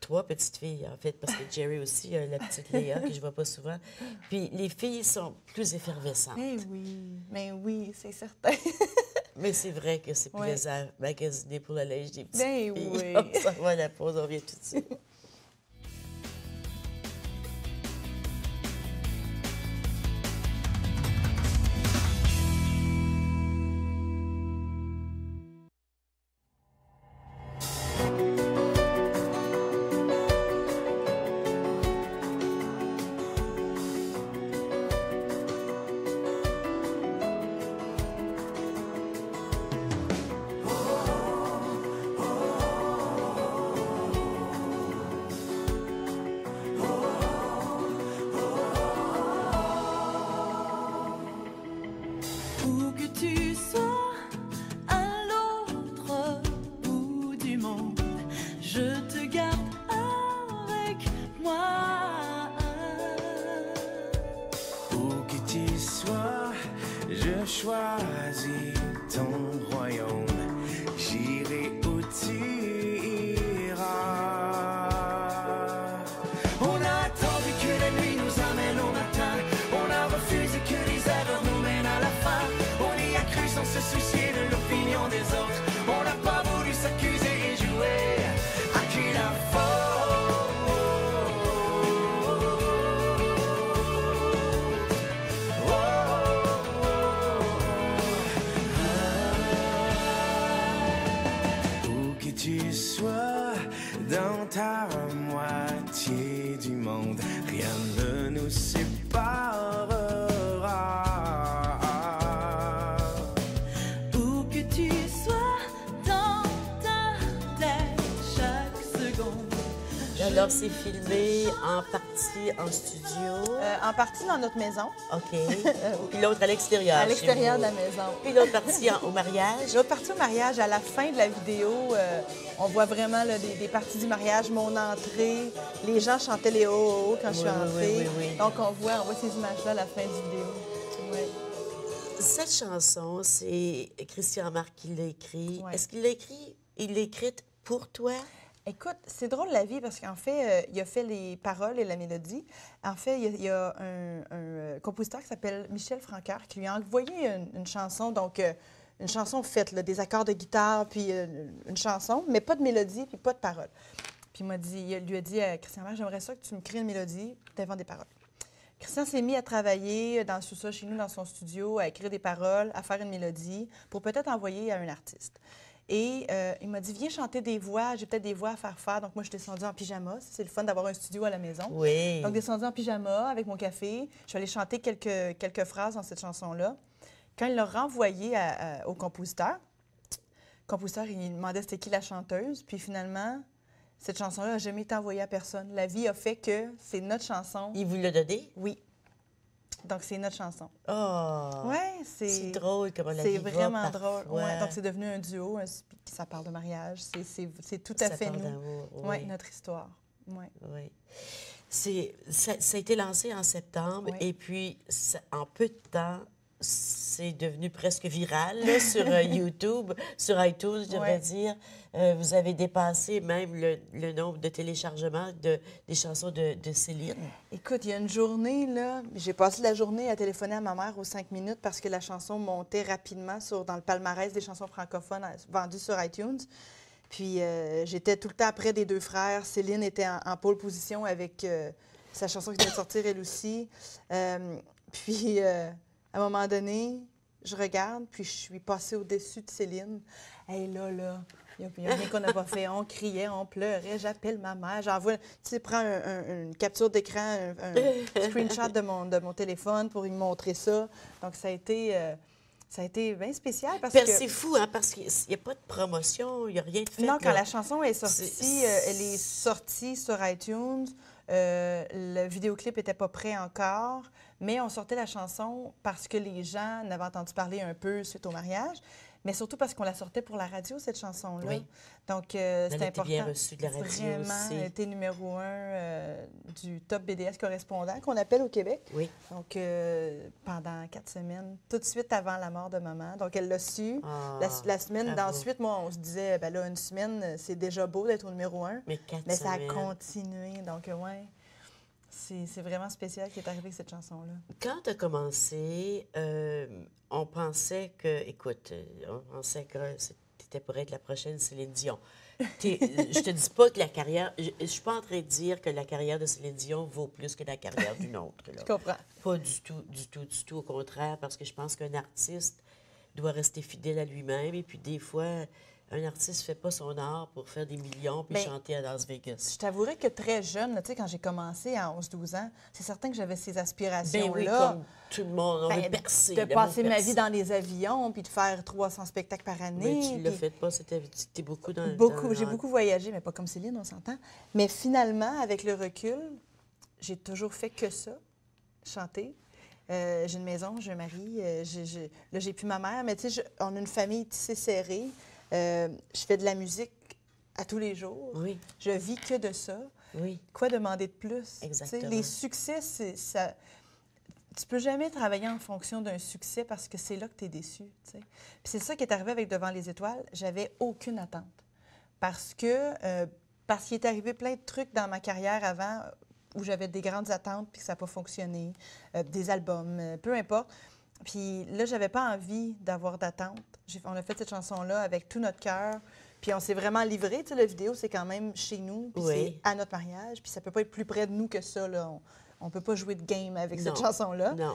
3 petites filles, en fait, parce que Jerry aussi, la petite Léa, que je vois pas souvent. Puis les filles sont plus effervescentes. Mais oui, c'est certain. Mais c'est vrai que c'est plaisant à magasiner pour la linge des petites filles. Oui. Ça va à la pause, on revient tout de suite. Rien ne nous séparera. Alors, c'est filmé en partie en studio? En partie dans notre maison. OK. Puis l'autre à l'extérieur. À l'extérieur de la maison. Puis l'autre partie au mariage. L'autre partie au mariage, à la fin de la vidéo, on voit vraiment là, des parties du mariage, mon entrée. Les gens chantaient les ho-ho quand je suis entrée. Oui. Donc, on voit ces images-là à la fin du vidéo. Oui. Cette chanson, c'est Christian Marc qui l'a écrite. Oui. Est-ce qu'il l'a écrite? Il l'a écrite pour toi? Écoute, c'est drôle la vie parce qu'en fait, il a fait les paroles et la mélodie. En fait, il y a un compositeur qui s'appelle Michel Francaire qui lui a envoyé une chanson, donc une chanson faite, là, des accords de guitare, puis une chanson, mais pas de mélodie, puis pas de paroles. Puis il lui a dit à Christian Marc, j'aimerais ça que tu me crées une mélodie, t'inventes des paroles. Christian s'est mis à travailler dans le sous-sol chez nous, dans son studio, à écrire des paroles, à faire une mélodie, pour peut-être envoyer à un artiste. Et il m'a dit, viens chanter des voix, j'ai peut-être des voix à faire faire. Donc moi, je suis descendue en pyjama. C'est le fun d'avoir un studio à la maison. Oui. Donc descendue en pyjama avec mon café. Je suis allée chanter quelques phrases dans cette chanson-là. Quand il l'a renvoyée au compositeur, le compositeur, il demandait c'était qui la chanteuse. Puis finalement, cette chanson-là n'a jamais été envoyée à personne. La vie a fait que c'est notre chanson. Il vous l'a donnée? Oui. Donc, c'est notre chanson. Oh! Ouais, c'est drôle comment la vie va. C'est vraiment drôle. Ouais, donc, c'est devenu un duo. Ça parle de mariage. C'est tout à fait nous. Oui, notre histoire. Ouais. Oui. Ça a été lancé en septembre. Oui. Et puis, en peu de temps, c'est devenu presque viral là, sur YouTube, sur iTunes, je devrais dire. Vous avez dépassé même le nombre de téléchargements des chansons de Céline. Écoute, il y a une journée, là, j'ai passé la journée à téléphoner à ma mère aux 5 minutes parce que la chanson montait rapidement dans le palmarès des chansons francophones vendues sur iTunes. Puis j'étais tout le temps après des deux frères. Céline était en pole position avec sa chanson qui venait de sortir, elle aussi. Puis... à un moment donné, je regarde, puis je suis passée au-dessus de Céline. Hey, là, il n'y a rien qu'on n'a pas fait. On criait, on pleurait, j'appelle ma mère, j'envoie... Tu sais, prends une capture d'écran, un screenshot de mon téléphone pour lui montrer ça. Donc, ça a été bien spécial parce que... C'est fou, hein, parce qu'il n'y a pas de promotion, il n'y a rien de fait. Non, quand la chanson est sortie, elle est sortie sur iTunes. Le vidéoclip n'était pas prêt encore, mais on sortait la chanson parce que les gens en avaient entendu parler un peu suite au mariage, mais surtout parce qu'on la sortait pour la radio, cette chanson-là. Oui. Donc, c'est important. Elle a été bien reçue de la radio aussi. Elle était numéro 1 du top BDS correspondant, qu'on appelle au Québec. Oui. Donc, pendant 4 semaines, tout de suite avant la mort de maman. Donc, elle l'a su. Ah, la semaine d'ensuite, moi, on se disait, ben là, une semaine, c'est déjà beau d'être au numéro 1. Mais 4 semaines. Ça a continué. Donc, ouais. C'est vraiment spécial qui est arrivé cette chanson-là. Quand tu as commencé, on pensait que, écoute, t'étais pour être la prochaine Céline Dion. Je te dis pas que la carrière... Je suis pas en train de dire que la carrière de Céline Dion vaut plus que la carrière d'une autre. Je comprends. Pas du tout, au contraire, parce que je pense qu'un artiste doit rester fidèle à lui-même et puis des fois... Un artiste ne fait pas son art pour faire des millions puis chanter à Las Vegas. Je t'avouerais que très jeune, là, quand j'ai commencé à 11-12 ans, c'est certain que j'avais ces aspirations-là. Oui, comme tout le monde, on veut percer. De passer ma vie dans les avions puis de faire 300 spectacles par année. Mais tu ne le fais pas, c'était beaucoup dans le... J'ai beaucoup voyagé, mais pas comme Céline, on s'entend. Mais finalement, avec le recul, j'ai toujours fait que ça, chanter. J'ai une maison, j'ai un mari, là, j'ai plus ma mère, mais tu sais, on a une famille tissée serrée. Je fais de la musique à tous les jours. Oui. Je vis que de ça. Oui. Quoi demander de plus? Exactement. T'sais, les succès, ça... Tu peux jamais travailler en fonction d'un succès parce que c'est là que tu es déçu. Puis c'est ça qui est arrivé avec Devant les étoiles. J'avais aucune attente. Parce qu'il est arrivé plein de trucs dans ma carrière avant où j'avais des grandes attentes puis que ça n'a pas fonctionné. Des albums, peu importe. Puis là, j'avais pas envie d'avoir d'attente. On a fait cette chanson-là avec tout notre cœur. Puis on s'est vraiment livré. Tu sais, la vidéo, c'est quand même chez nous. Puis c'est à notre mariage. Puis ça peut pas être plus près de nous que ça, là. On peut pas jouer de game avec cette chanson-là. Non.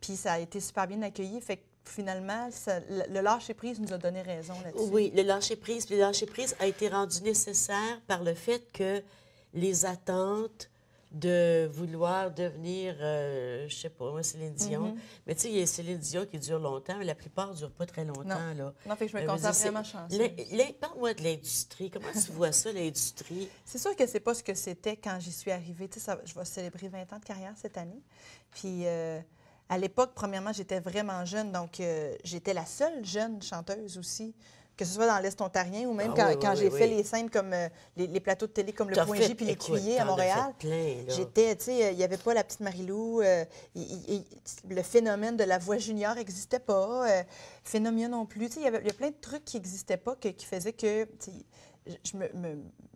Puis ça a été super bien accueilli. Fait que finalement, le lâcher-prise nous a donné raison là-dessus. Oui, le lâcher-prise. Puis le lâcher-prise a été rendu nécessaire par le fait que les attentes de vouloir devenir, je sais pas, Céline Dion. Mais tu sais, il y a Céline Dion qui dure longtemps, mais la plupart ne durent pas très longtemps. Non, là. Non, fait que je me considère vraiment chanceuse. Parle-moi de l'industrie. Comment tu vois ça, l'industrie? C'est sûr que c'est pas ce que c'était quand j'y suis arrivée. Tu sais, ça, je vais célébrer 20 ans de carrière cette année. Puis... à l'époque, premièrement, j'étais vraiment jeune, donc j'étais la seule jeune chanteuse aussi, que ce soit dans l'Est ontarien ou même quand j'ai fait les scènes comme les plateaux de télé comme Le Point G puis Les Cuillers à Montréal. J'étais, tu sais, il n'y avait pas la petite Marie-Lou, le phénomène de la voix junior n'existait pas, Phénomène non plus. Tu sais, il y avait plein de trucs qui n'existaient pas, qui faisaient que... Je ne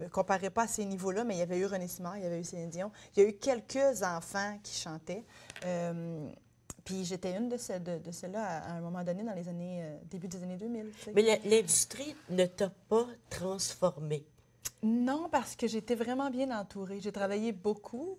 me comparais pas à ces niveaux-là, mais il y avait eu René Simard, il y avait eu Céline Dion. Il y a eu quelques enfants qui chantaient. Puis j'étais une de ceux-là à un moment donné, dans les années début des années 2000. T'sais. Mais l'industrie ne t'a pas transformée? Non, parce que j'étais vraiment bien entourée. J'ai travaillé beaucoup.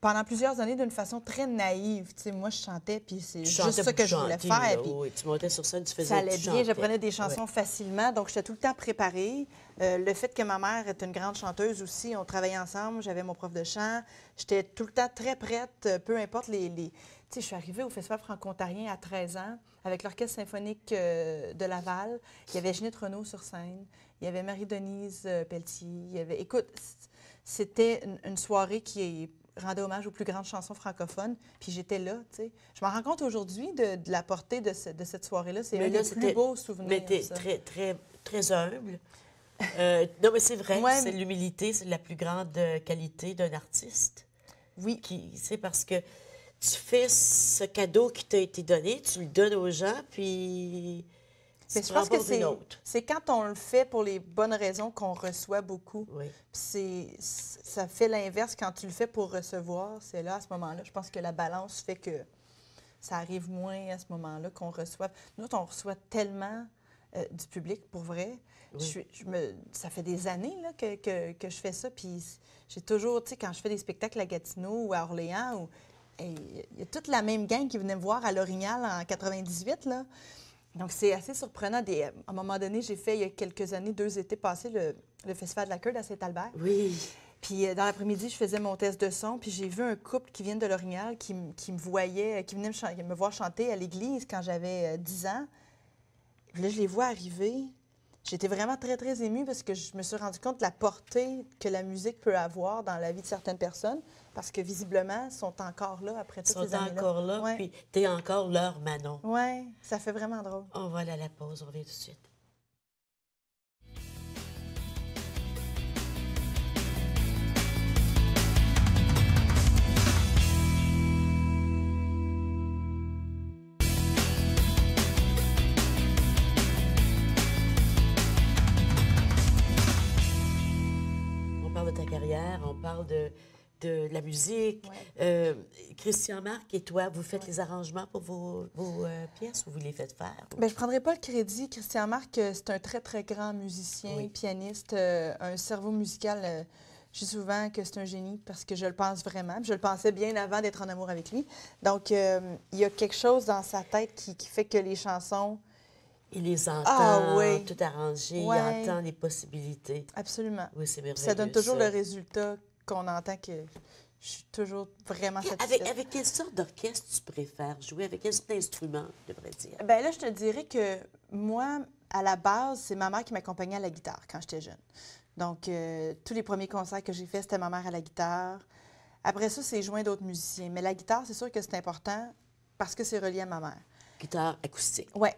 Pendant plusieurs années, d'une façon très naïve. T'sais, moi, je chantais, puis c'est juste ça que je voulais faire. Oui, tu montais sur scène, tu faisais ça allait bien, j'apprenais des chansons facilement, donc j'étais tout le temps préparée. Le fait que ma mère est une grande chanteuse aussi, on travaillait ensemble, j'avais mon prof de chant. J'étais tout le temps très prête, peu importe les... Tu sais, je suis arrivée au Festival franco-ontarien à 13 ans avec l'Orchestre symphonique de Laval. Il y avait Ginette Reno sur scène, il y avait Marie-Denise Pelletier, il y avait... Écoute... C'était une soirée qui rendait hommage aux plus grandes chansons francophones, puis j'étais là, tu sais. Je m'en rends compte aujourd'hui de la portée de cette soirée-là. C'est un des plus beaux souvenirs. Mais t'es très, très, très humble. Non, mais c'est vrai, ouais, l'humilité, c'est la plus grande qualité d'un artiste. Oui. C'est parce que tu fais ce cadeau qui t'a été donné, tu le donnes aux gens, puis... Mais je pense que c'est quand on le fait pour les bonnes raisons qu'on reçoit beaucoup. Oui. Ça fait l'inverse. Quand tu le fais pour recevoir, c'est là, à ce moment-là, je pense que la balance fait que ça arrive moins à ce moment-là qu'on reçoit. Nous, on reçoit tellement du public, pour vrai. Oui. Ça fait des années là, que je fais ça. Puis j'ai toujours, tu sais, quand je fais des spectacles à Gatineau ou à Orléans, il y a toute la même gang qui venait me voir à L'Orignal en 98, là. Donc, c'est assez surprenant. À un moment donné, j'ai fait, il y a quelques années, 2 étés passés, le Festival de la Curde à Saint-Albert. Oui. Puis, dans l'après-midi, je faisais mon test de son, puis j'ai vu un couple qui vient de L'Orignal, qui me voyait, qui venait me voir chanter à l'église quand j'avais 10 ans. Puis là, je les vois arriver. J'étais vraiment très, très émue parce que je me suis rendu compte de la portée que la musique peut avoir dans la vie de certaines personnes parce que, visiblement, sont encore là après toutes ces années-là. Ils sont encore là, ouais. Puis t'es encore leur Manon. Oui, ça fait vraiment drôle. On va aller à la pause, on revient tout de suite. De la musique. Ouais. Christian Marc et toi, vous faites les arrangements pour vos pièces ou vous les faites faire? Bien, je ne prendrai pas le crédit. Christian Marc, c'est un très, très grand musicien, pianiste, un cerveau musical. Je dis souvent que c'est un génie parce que je le pense vraiment. Je le pensais bien avant d'être en amour avec lui. Donc, il y a quelque chose dans sa tête qui fait que les chansons... Il les entend, tout arrangé, il entend les possibilités. Absolument. Oui, c'est merveilleux. Ça donne toujours le résultat qu'on entend, que je suis toujours vraiment satisfaite. Avec quelle sorte d'orchestre tu préfères jouer? Avec quel instrument, je devrais dire? Bien là, je te dirais que moi, à la base, c'est ma mère qui m'accompagnait à la guitare quand j'étais jeune. Donc, tous les premiers concerts que j'ai faits, c'était ma mère à la guitare. Après ça, c'est joint d'autres musiciens. Mais la guitare, c'est sûr que c'est important parce que c'est relié à ma mère. Guitare acoustique. Oui.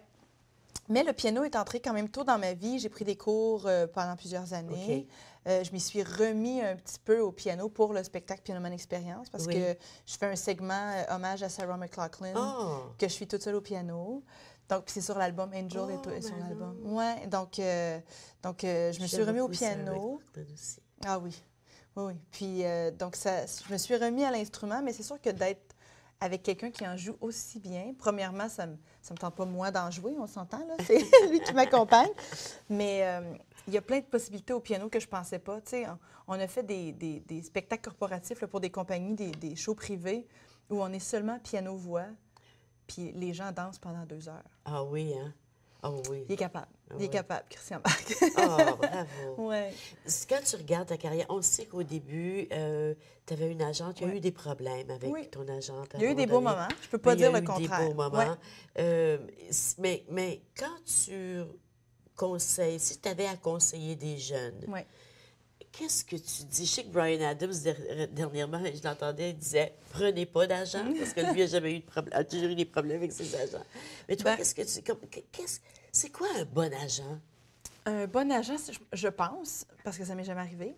Mais le piano est entré quand même tôt dans ma vie. J'ai pris des cours pendant plusieurs années. Je m'y suis remis un petit peu au piano pour le spectacle Pianoman Expérience parce que je fais un segment hommage à Sarah McLachlan que je suis toute seule au piano. Donc, c'est sur l'album Angel et son album. Oui, donc je me suis remis au piano. Ah oui, oui, oui. Puis, donc, je me suis remis à l'instrument, mais c'est sûr que d'être avec quelqu'un qui en joue aussi bien. Premièrement, ça me tente pas, moi, d'en jouer, on s'entend, là. C'est lui qui m'accompagne. Mais il y a plein de possibilités au piano que je pensais pas. Tu sais, on a fait des spectacles corporatifs là, pour des compagnies, des shows privés, où on est seulement piano-voix, puis les gens dansent pendant 2 heures. Ah oui, hein? Oh oui. Il est capable. Il est capable, Christian Marc. Oh, bravo. Ouais. Quand tu regardes ta carrière, on sait qu'au début, tu avais une agente. Il y a eu des problèmes avec ton agente. Il y a eu des beaux moments. Je ne peux pas dire le contraire. Il y a eu des beaux moments. Ouais. Mais quand tu conseilles, si tu avais à conseiller des jeunes, qu'est-ce que tu dis? Je sais que Bryan Adams, dernièrement, je l'entendais, il disait « Prenez pas d'agent », parce que lui n'a jamais eu de problème, a toujours eu des problèmes avec ses agents. Mais toi, qu'est-ce que tu... C'est quoi un bon agent? Un bon agent, je pense, parce que ça m'est jamais arrivé,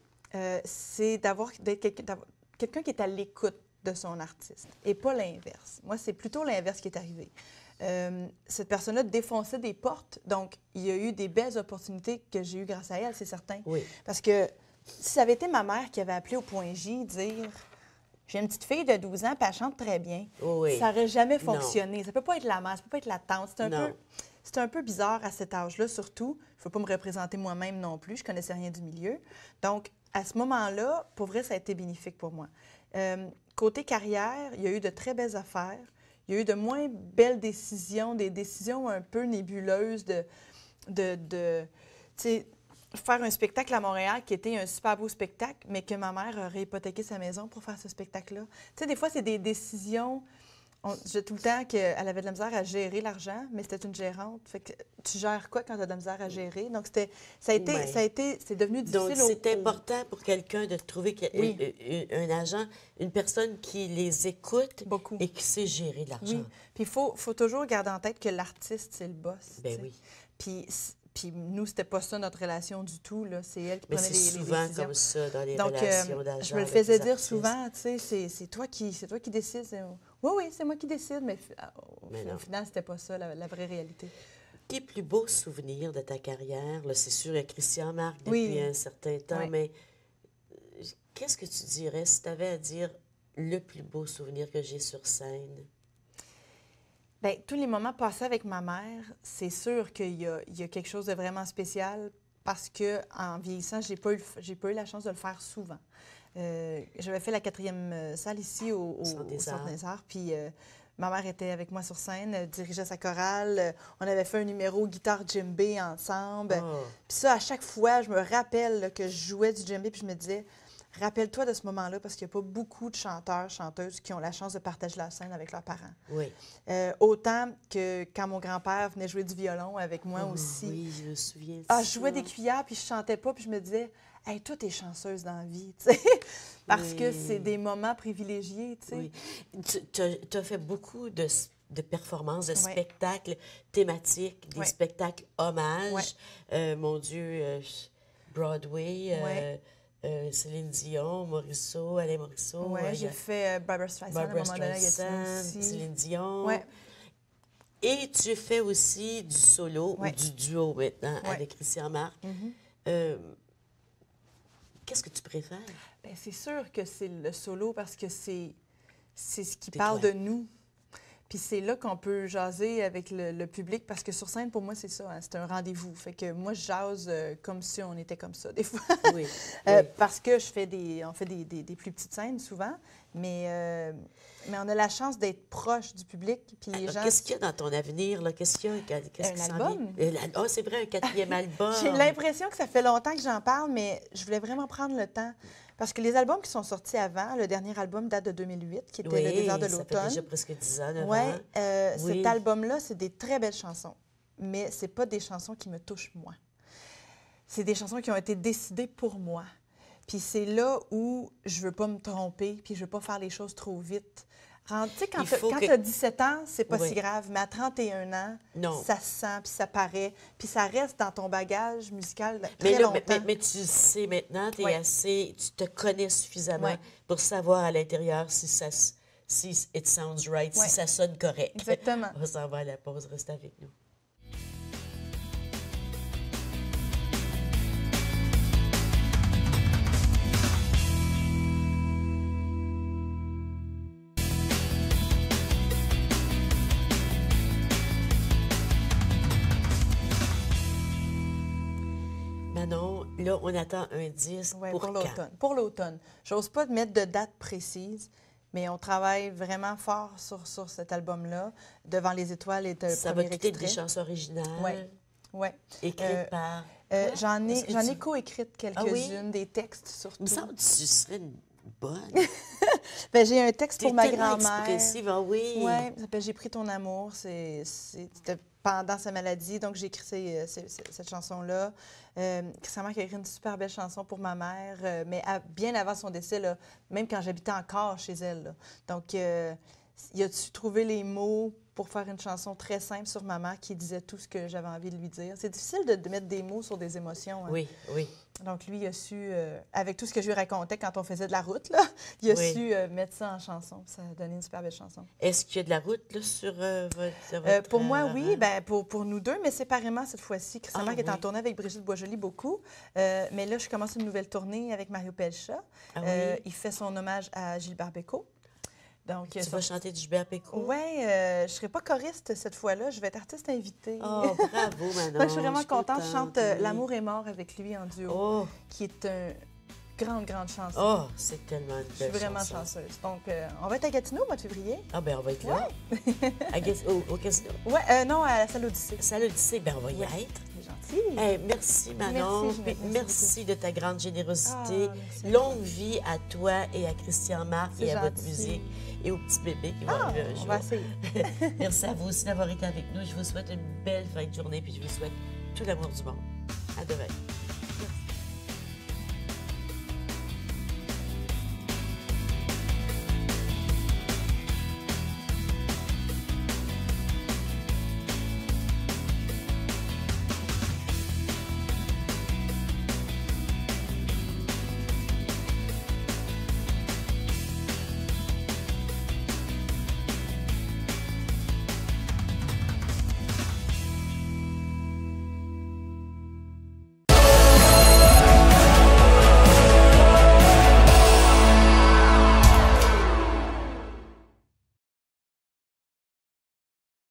c'est d'avoir quelqu'un qui est à l'écoute de son artiste, et pas l'inverse. Moi, c'est plutôt l'inverse qui est arrivé. Cette personne-là défonçait des portes, donc il y a eu des belles opportunités que j'ai eues grâce à elle, c'est certain. Oui. Parce que si ça avait été ma mère qui avait appelé au Point J, dire « J'ai une petite fille de 12 ans, puis elle chante très bien », ça n'aurait jamais fonctionné. Non. Ça ne peut pas être la mère, ça ne peut pas être la tante. C'est un peu bizarre à cet âge-là, surtout. Il ne faut pas me représenter moi-même non plus, je ne connaissais rien du milieu. Donc, à ce moment-là, pour vrai, ça a été bénéfique pour moi. Côté carrière, il y a eu de très belles affaires. Il y a eu de moins belles décisions, des décisions un peu nébuleuses de faire un spectacle à Montréal qui était un super beau spectacle, mais que ma mère aurait hypothéqué sa maison pour faire ce spectacle-là. Tu sais, des fois, c'est des décisions... J'ai tout le temps qu'elle avait de la misère à gérer l'argent, mais c'était une gérante. Fait que tu gères quoi quand tu as de la misère à gérer? Donc, c'est devenu difficile. Donc, c'est important pour quelqu'un de trouver un agent, une personne qui les écoute et qui sait gérer l'argent. Oui. Puis, il faut toujours garder en tête que l'artiste, c'est le boss. Bien oui. Puis nous, c'était pas ça notre relation du tout. C'est elle qui prenait les décisions. Mais c'est souvent comme ça dans les relations d'agents. Je me le faisais dire souvent, tu sais, c'est toi qui décides. Oui, oui, c'est moi qui décide, mais au final, c'était pas ça la vraie réalité. Tes plus beaux souvenirs de ta carrière, c'est sûr, il y a Christian Marc depuis un certain temps, mais qu'est-ce que tu dirais si tu avais à dire le plus beau souvenir que j'ai sur scène? Bien, tous les moments passés avec ma mère, c'est sûr qu'il y a quelque chose de vraiment spécial parce qu'en vieillissant, je n'ai pas eu la chance de le faire souvent. J'avais fait la 4e salle ici au Centre des Arts, puis ma mère était avec moi sur scène, dirigeait sa chorale. On avait fait un numéro guitare djembé ensemble. Puis ça, à chaque fois, je me rappelle que je jouais du djembé, puis je me disais... Rappelle-toi de ce moment-là, parce qu'il n'y a pas beaucoup de chanteurs, chanteuses qui ont la chance de partager la scène avec leurs parents. Oui. Autant que quand mon grand-père venait jouer du violon avec moi aussi. Oui, je me souviens de ça. Je jouais des cuillères, puis je chantais pas, puis je me disais, « Hey, toi, t'es chanceuse dans la vie, tu sais, parce que c'est des moments privilégiés, tu sais. » Tu as fait beaucoup de performances, de spectacles thématiques, des spectacles hommages. Mon Dieu, Broadway... Céline Dion, Morisseau, Alain Morisseau. Oui, j'ai fait Barbra Streisand à un moment donné, Céline Dion. Ouais. Et tu fais aussi du solo ou du duo maintenant avec Christian Marc. Qu'est-ce que tu préfères? Bien, c'est sûr que c'est le solo parce que c'est ce qui parle de nous. Puis c'est là qu'on peut jaser avec le public, parce que sur scène, pour moi, c'est ça, hein, c'est un rendez-vous. Fait que moi, je jase comme si on était comme ça, des fois. Oui, parce que on fait des plus petites scènes, souvent, mais on a la chance d'être proche du public. Puis les gens... Qu'est-ce qu'il y a dans ton avenir, là? Qu'est-ce qu'il y a? Un album. Oh, c'est vrai, un 4e album. J'ai l'impression que ça fait longtemps que j'en parle, mais je voulais vraiment prendre le temps. Parce que les albums qui sont sortis avant, le dernier album date de 2008, qui était Le Désert de l'automne. Ça fait déjà presque 10 ans, 9 ans. Oui, cet album-là, c'est des très belles chansons, mais ce n'est pas des chansons qui me touchent moi. C'est des chansons qui ont été décidées pour moi. Puis c'est là où je ne veux pas me tromper, puis je ne veux pas faire les choses trop vite. Tu sais, quand tu as 17 ans, c'est pas si grave, mais à 31 ans, ça se sent, puis ça paraît, puis ça reste dans ton bagage musical longtemps. Mais tu le sais maintenant, tu te connais suffisamment pour savoir à l'intérieur si it sounds right, si ça sonne correct. Exactement. On s'en va à la pause, reste avec nous. Là, on attend un disque pour l'automne. Pour l'automne. J'ose pas mettre de date précise, Mais on travaille vraiment fort sur cet album-là. Devant les étoiles est le premier extrait. Des chansons originales. Oui. Ouais. Écrites par... J'en ai co-écrite quelques-unes, des textes surtout. Il me semble que tu serais une bonne. J'ai un texte pour ma grand-mère. Expressive, ah oui. Oui, J'ai pris ton amour, c'était pendant sa maladie, donc j'ai écrit cette chanson-là. Christian Marc a écrit une super belle chanson pour ma mère, mais bien avant son décès, là, même quand j'habitais encore chez elle. Là. Donc, il a-tu trouvé les mots pour faire une chanson très simple sur ma mère qui disait tout ce que j'avais envie de lui dire. C'est difficile de mettre des mots sur des émotions. Hein? Oui, oui. Donc, lui, il a su, avec tout ce que je lui racontais quand on faisait de la route, là, il a su mettre ça en chanson. Ça a donné une super belle chanson. Est-ce qu'il y a de la route là, sur votre... pour moi, oui. Ben, pour nous deux, mais séparément cette fois-ci. Christian Marc est en tournée avec Brigitte Boisjoli beaucoup. Mais là, je commence une nouvelle tournée avec Mario Belchand. Il fait son hommage à Gilbert Bécaud. Donc, tu vas chanter du Gilbert Bécaud? Oui, je ne serai pas choriste cette fois-là, je vais être artiste invitée. Oh, bravo, Manon! Donc, je suis vraiment contente. Je chante L'amour est mort avec lui en duo, qui est une grande chanson. Oh, c'est tellement une belle chanson. Je suis vraiment chanceuse. Donc, on va être à Gatineau au mois de février. Ah, bien, on va être là. Ouais. Au Gatineau? Oui, non, à la salle Odyssée. Salle Odyssée, bien, on va y être. Hey, merci, Manon. Merci de ta grande générosité. Longue vie à toi et à Christian Marc et à votre musique et aux petits bébés qui vont arriver un jour. On va essayer. Merci à vous aussi d'avoir été avec nous. Je vous souhaite une belle fin de journée puis je vous souhaite tout l'amour du monde. À demain.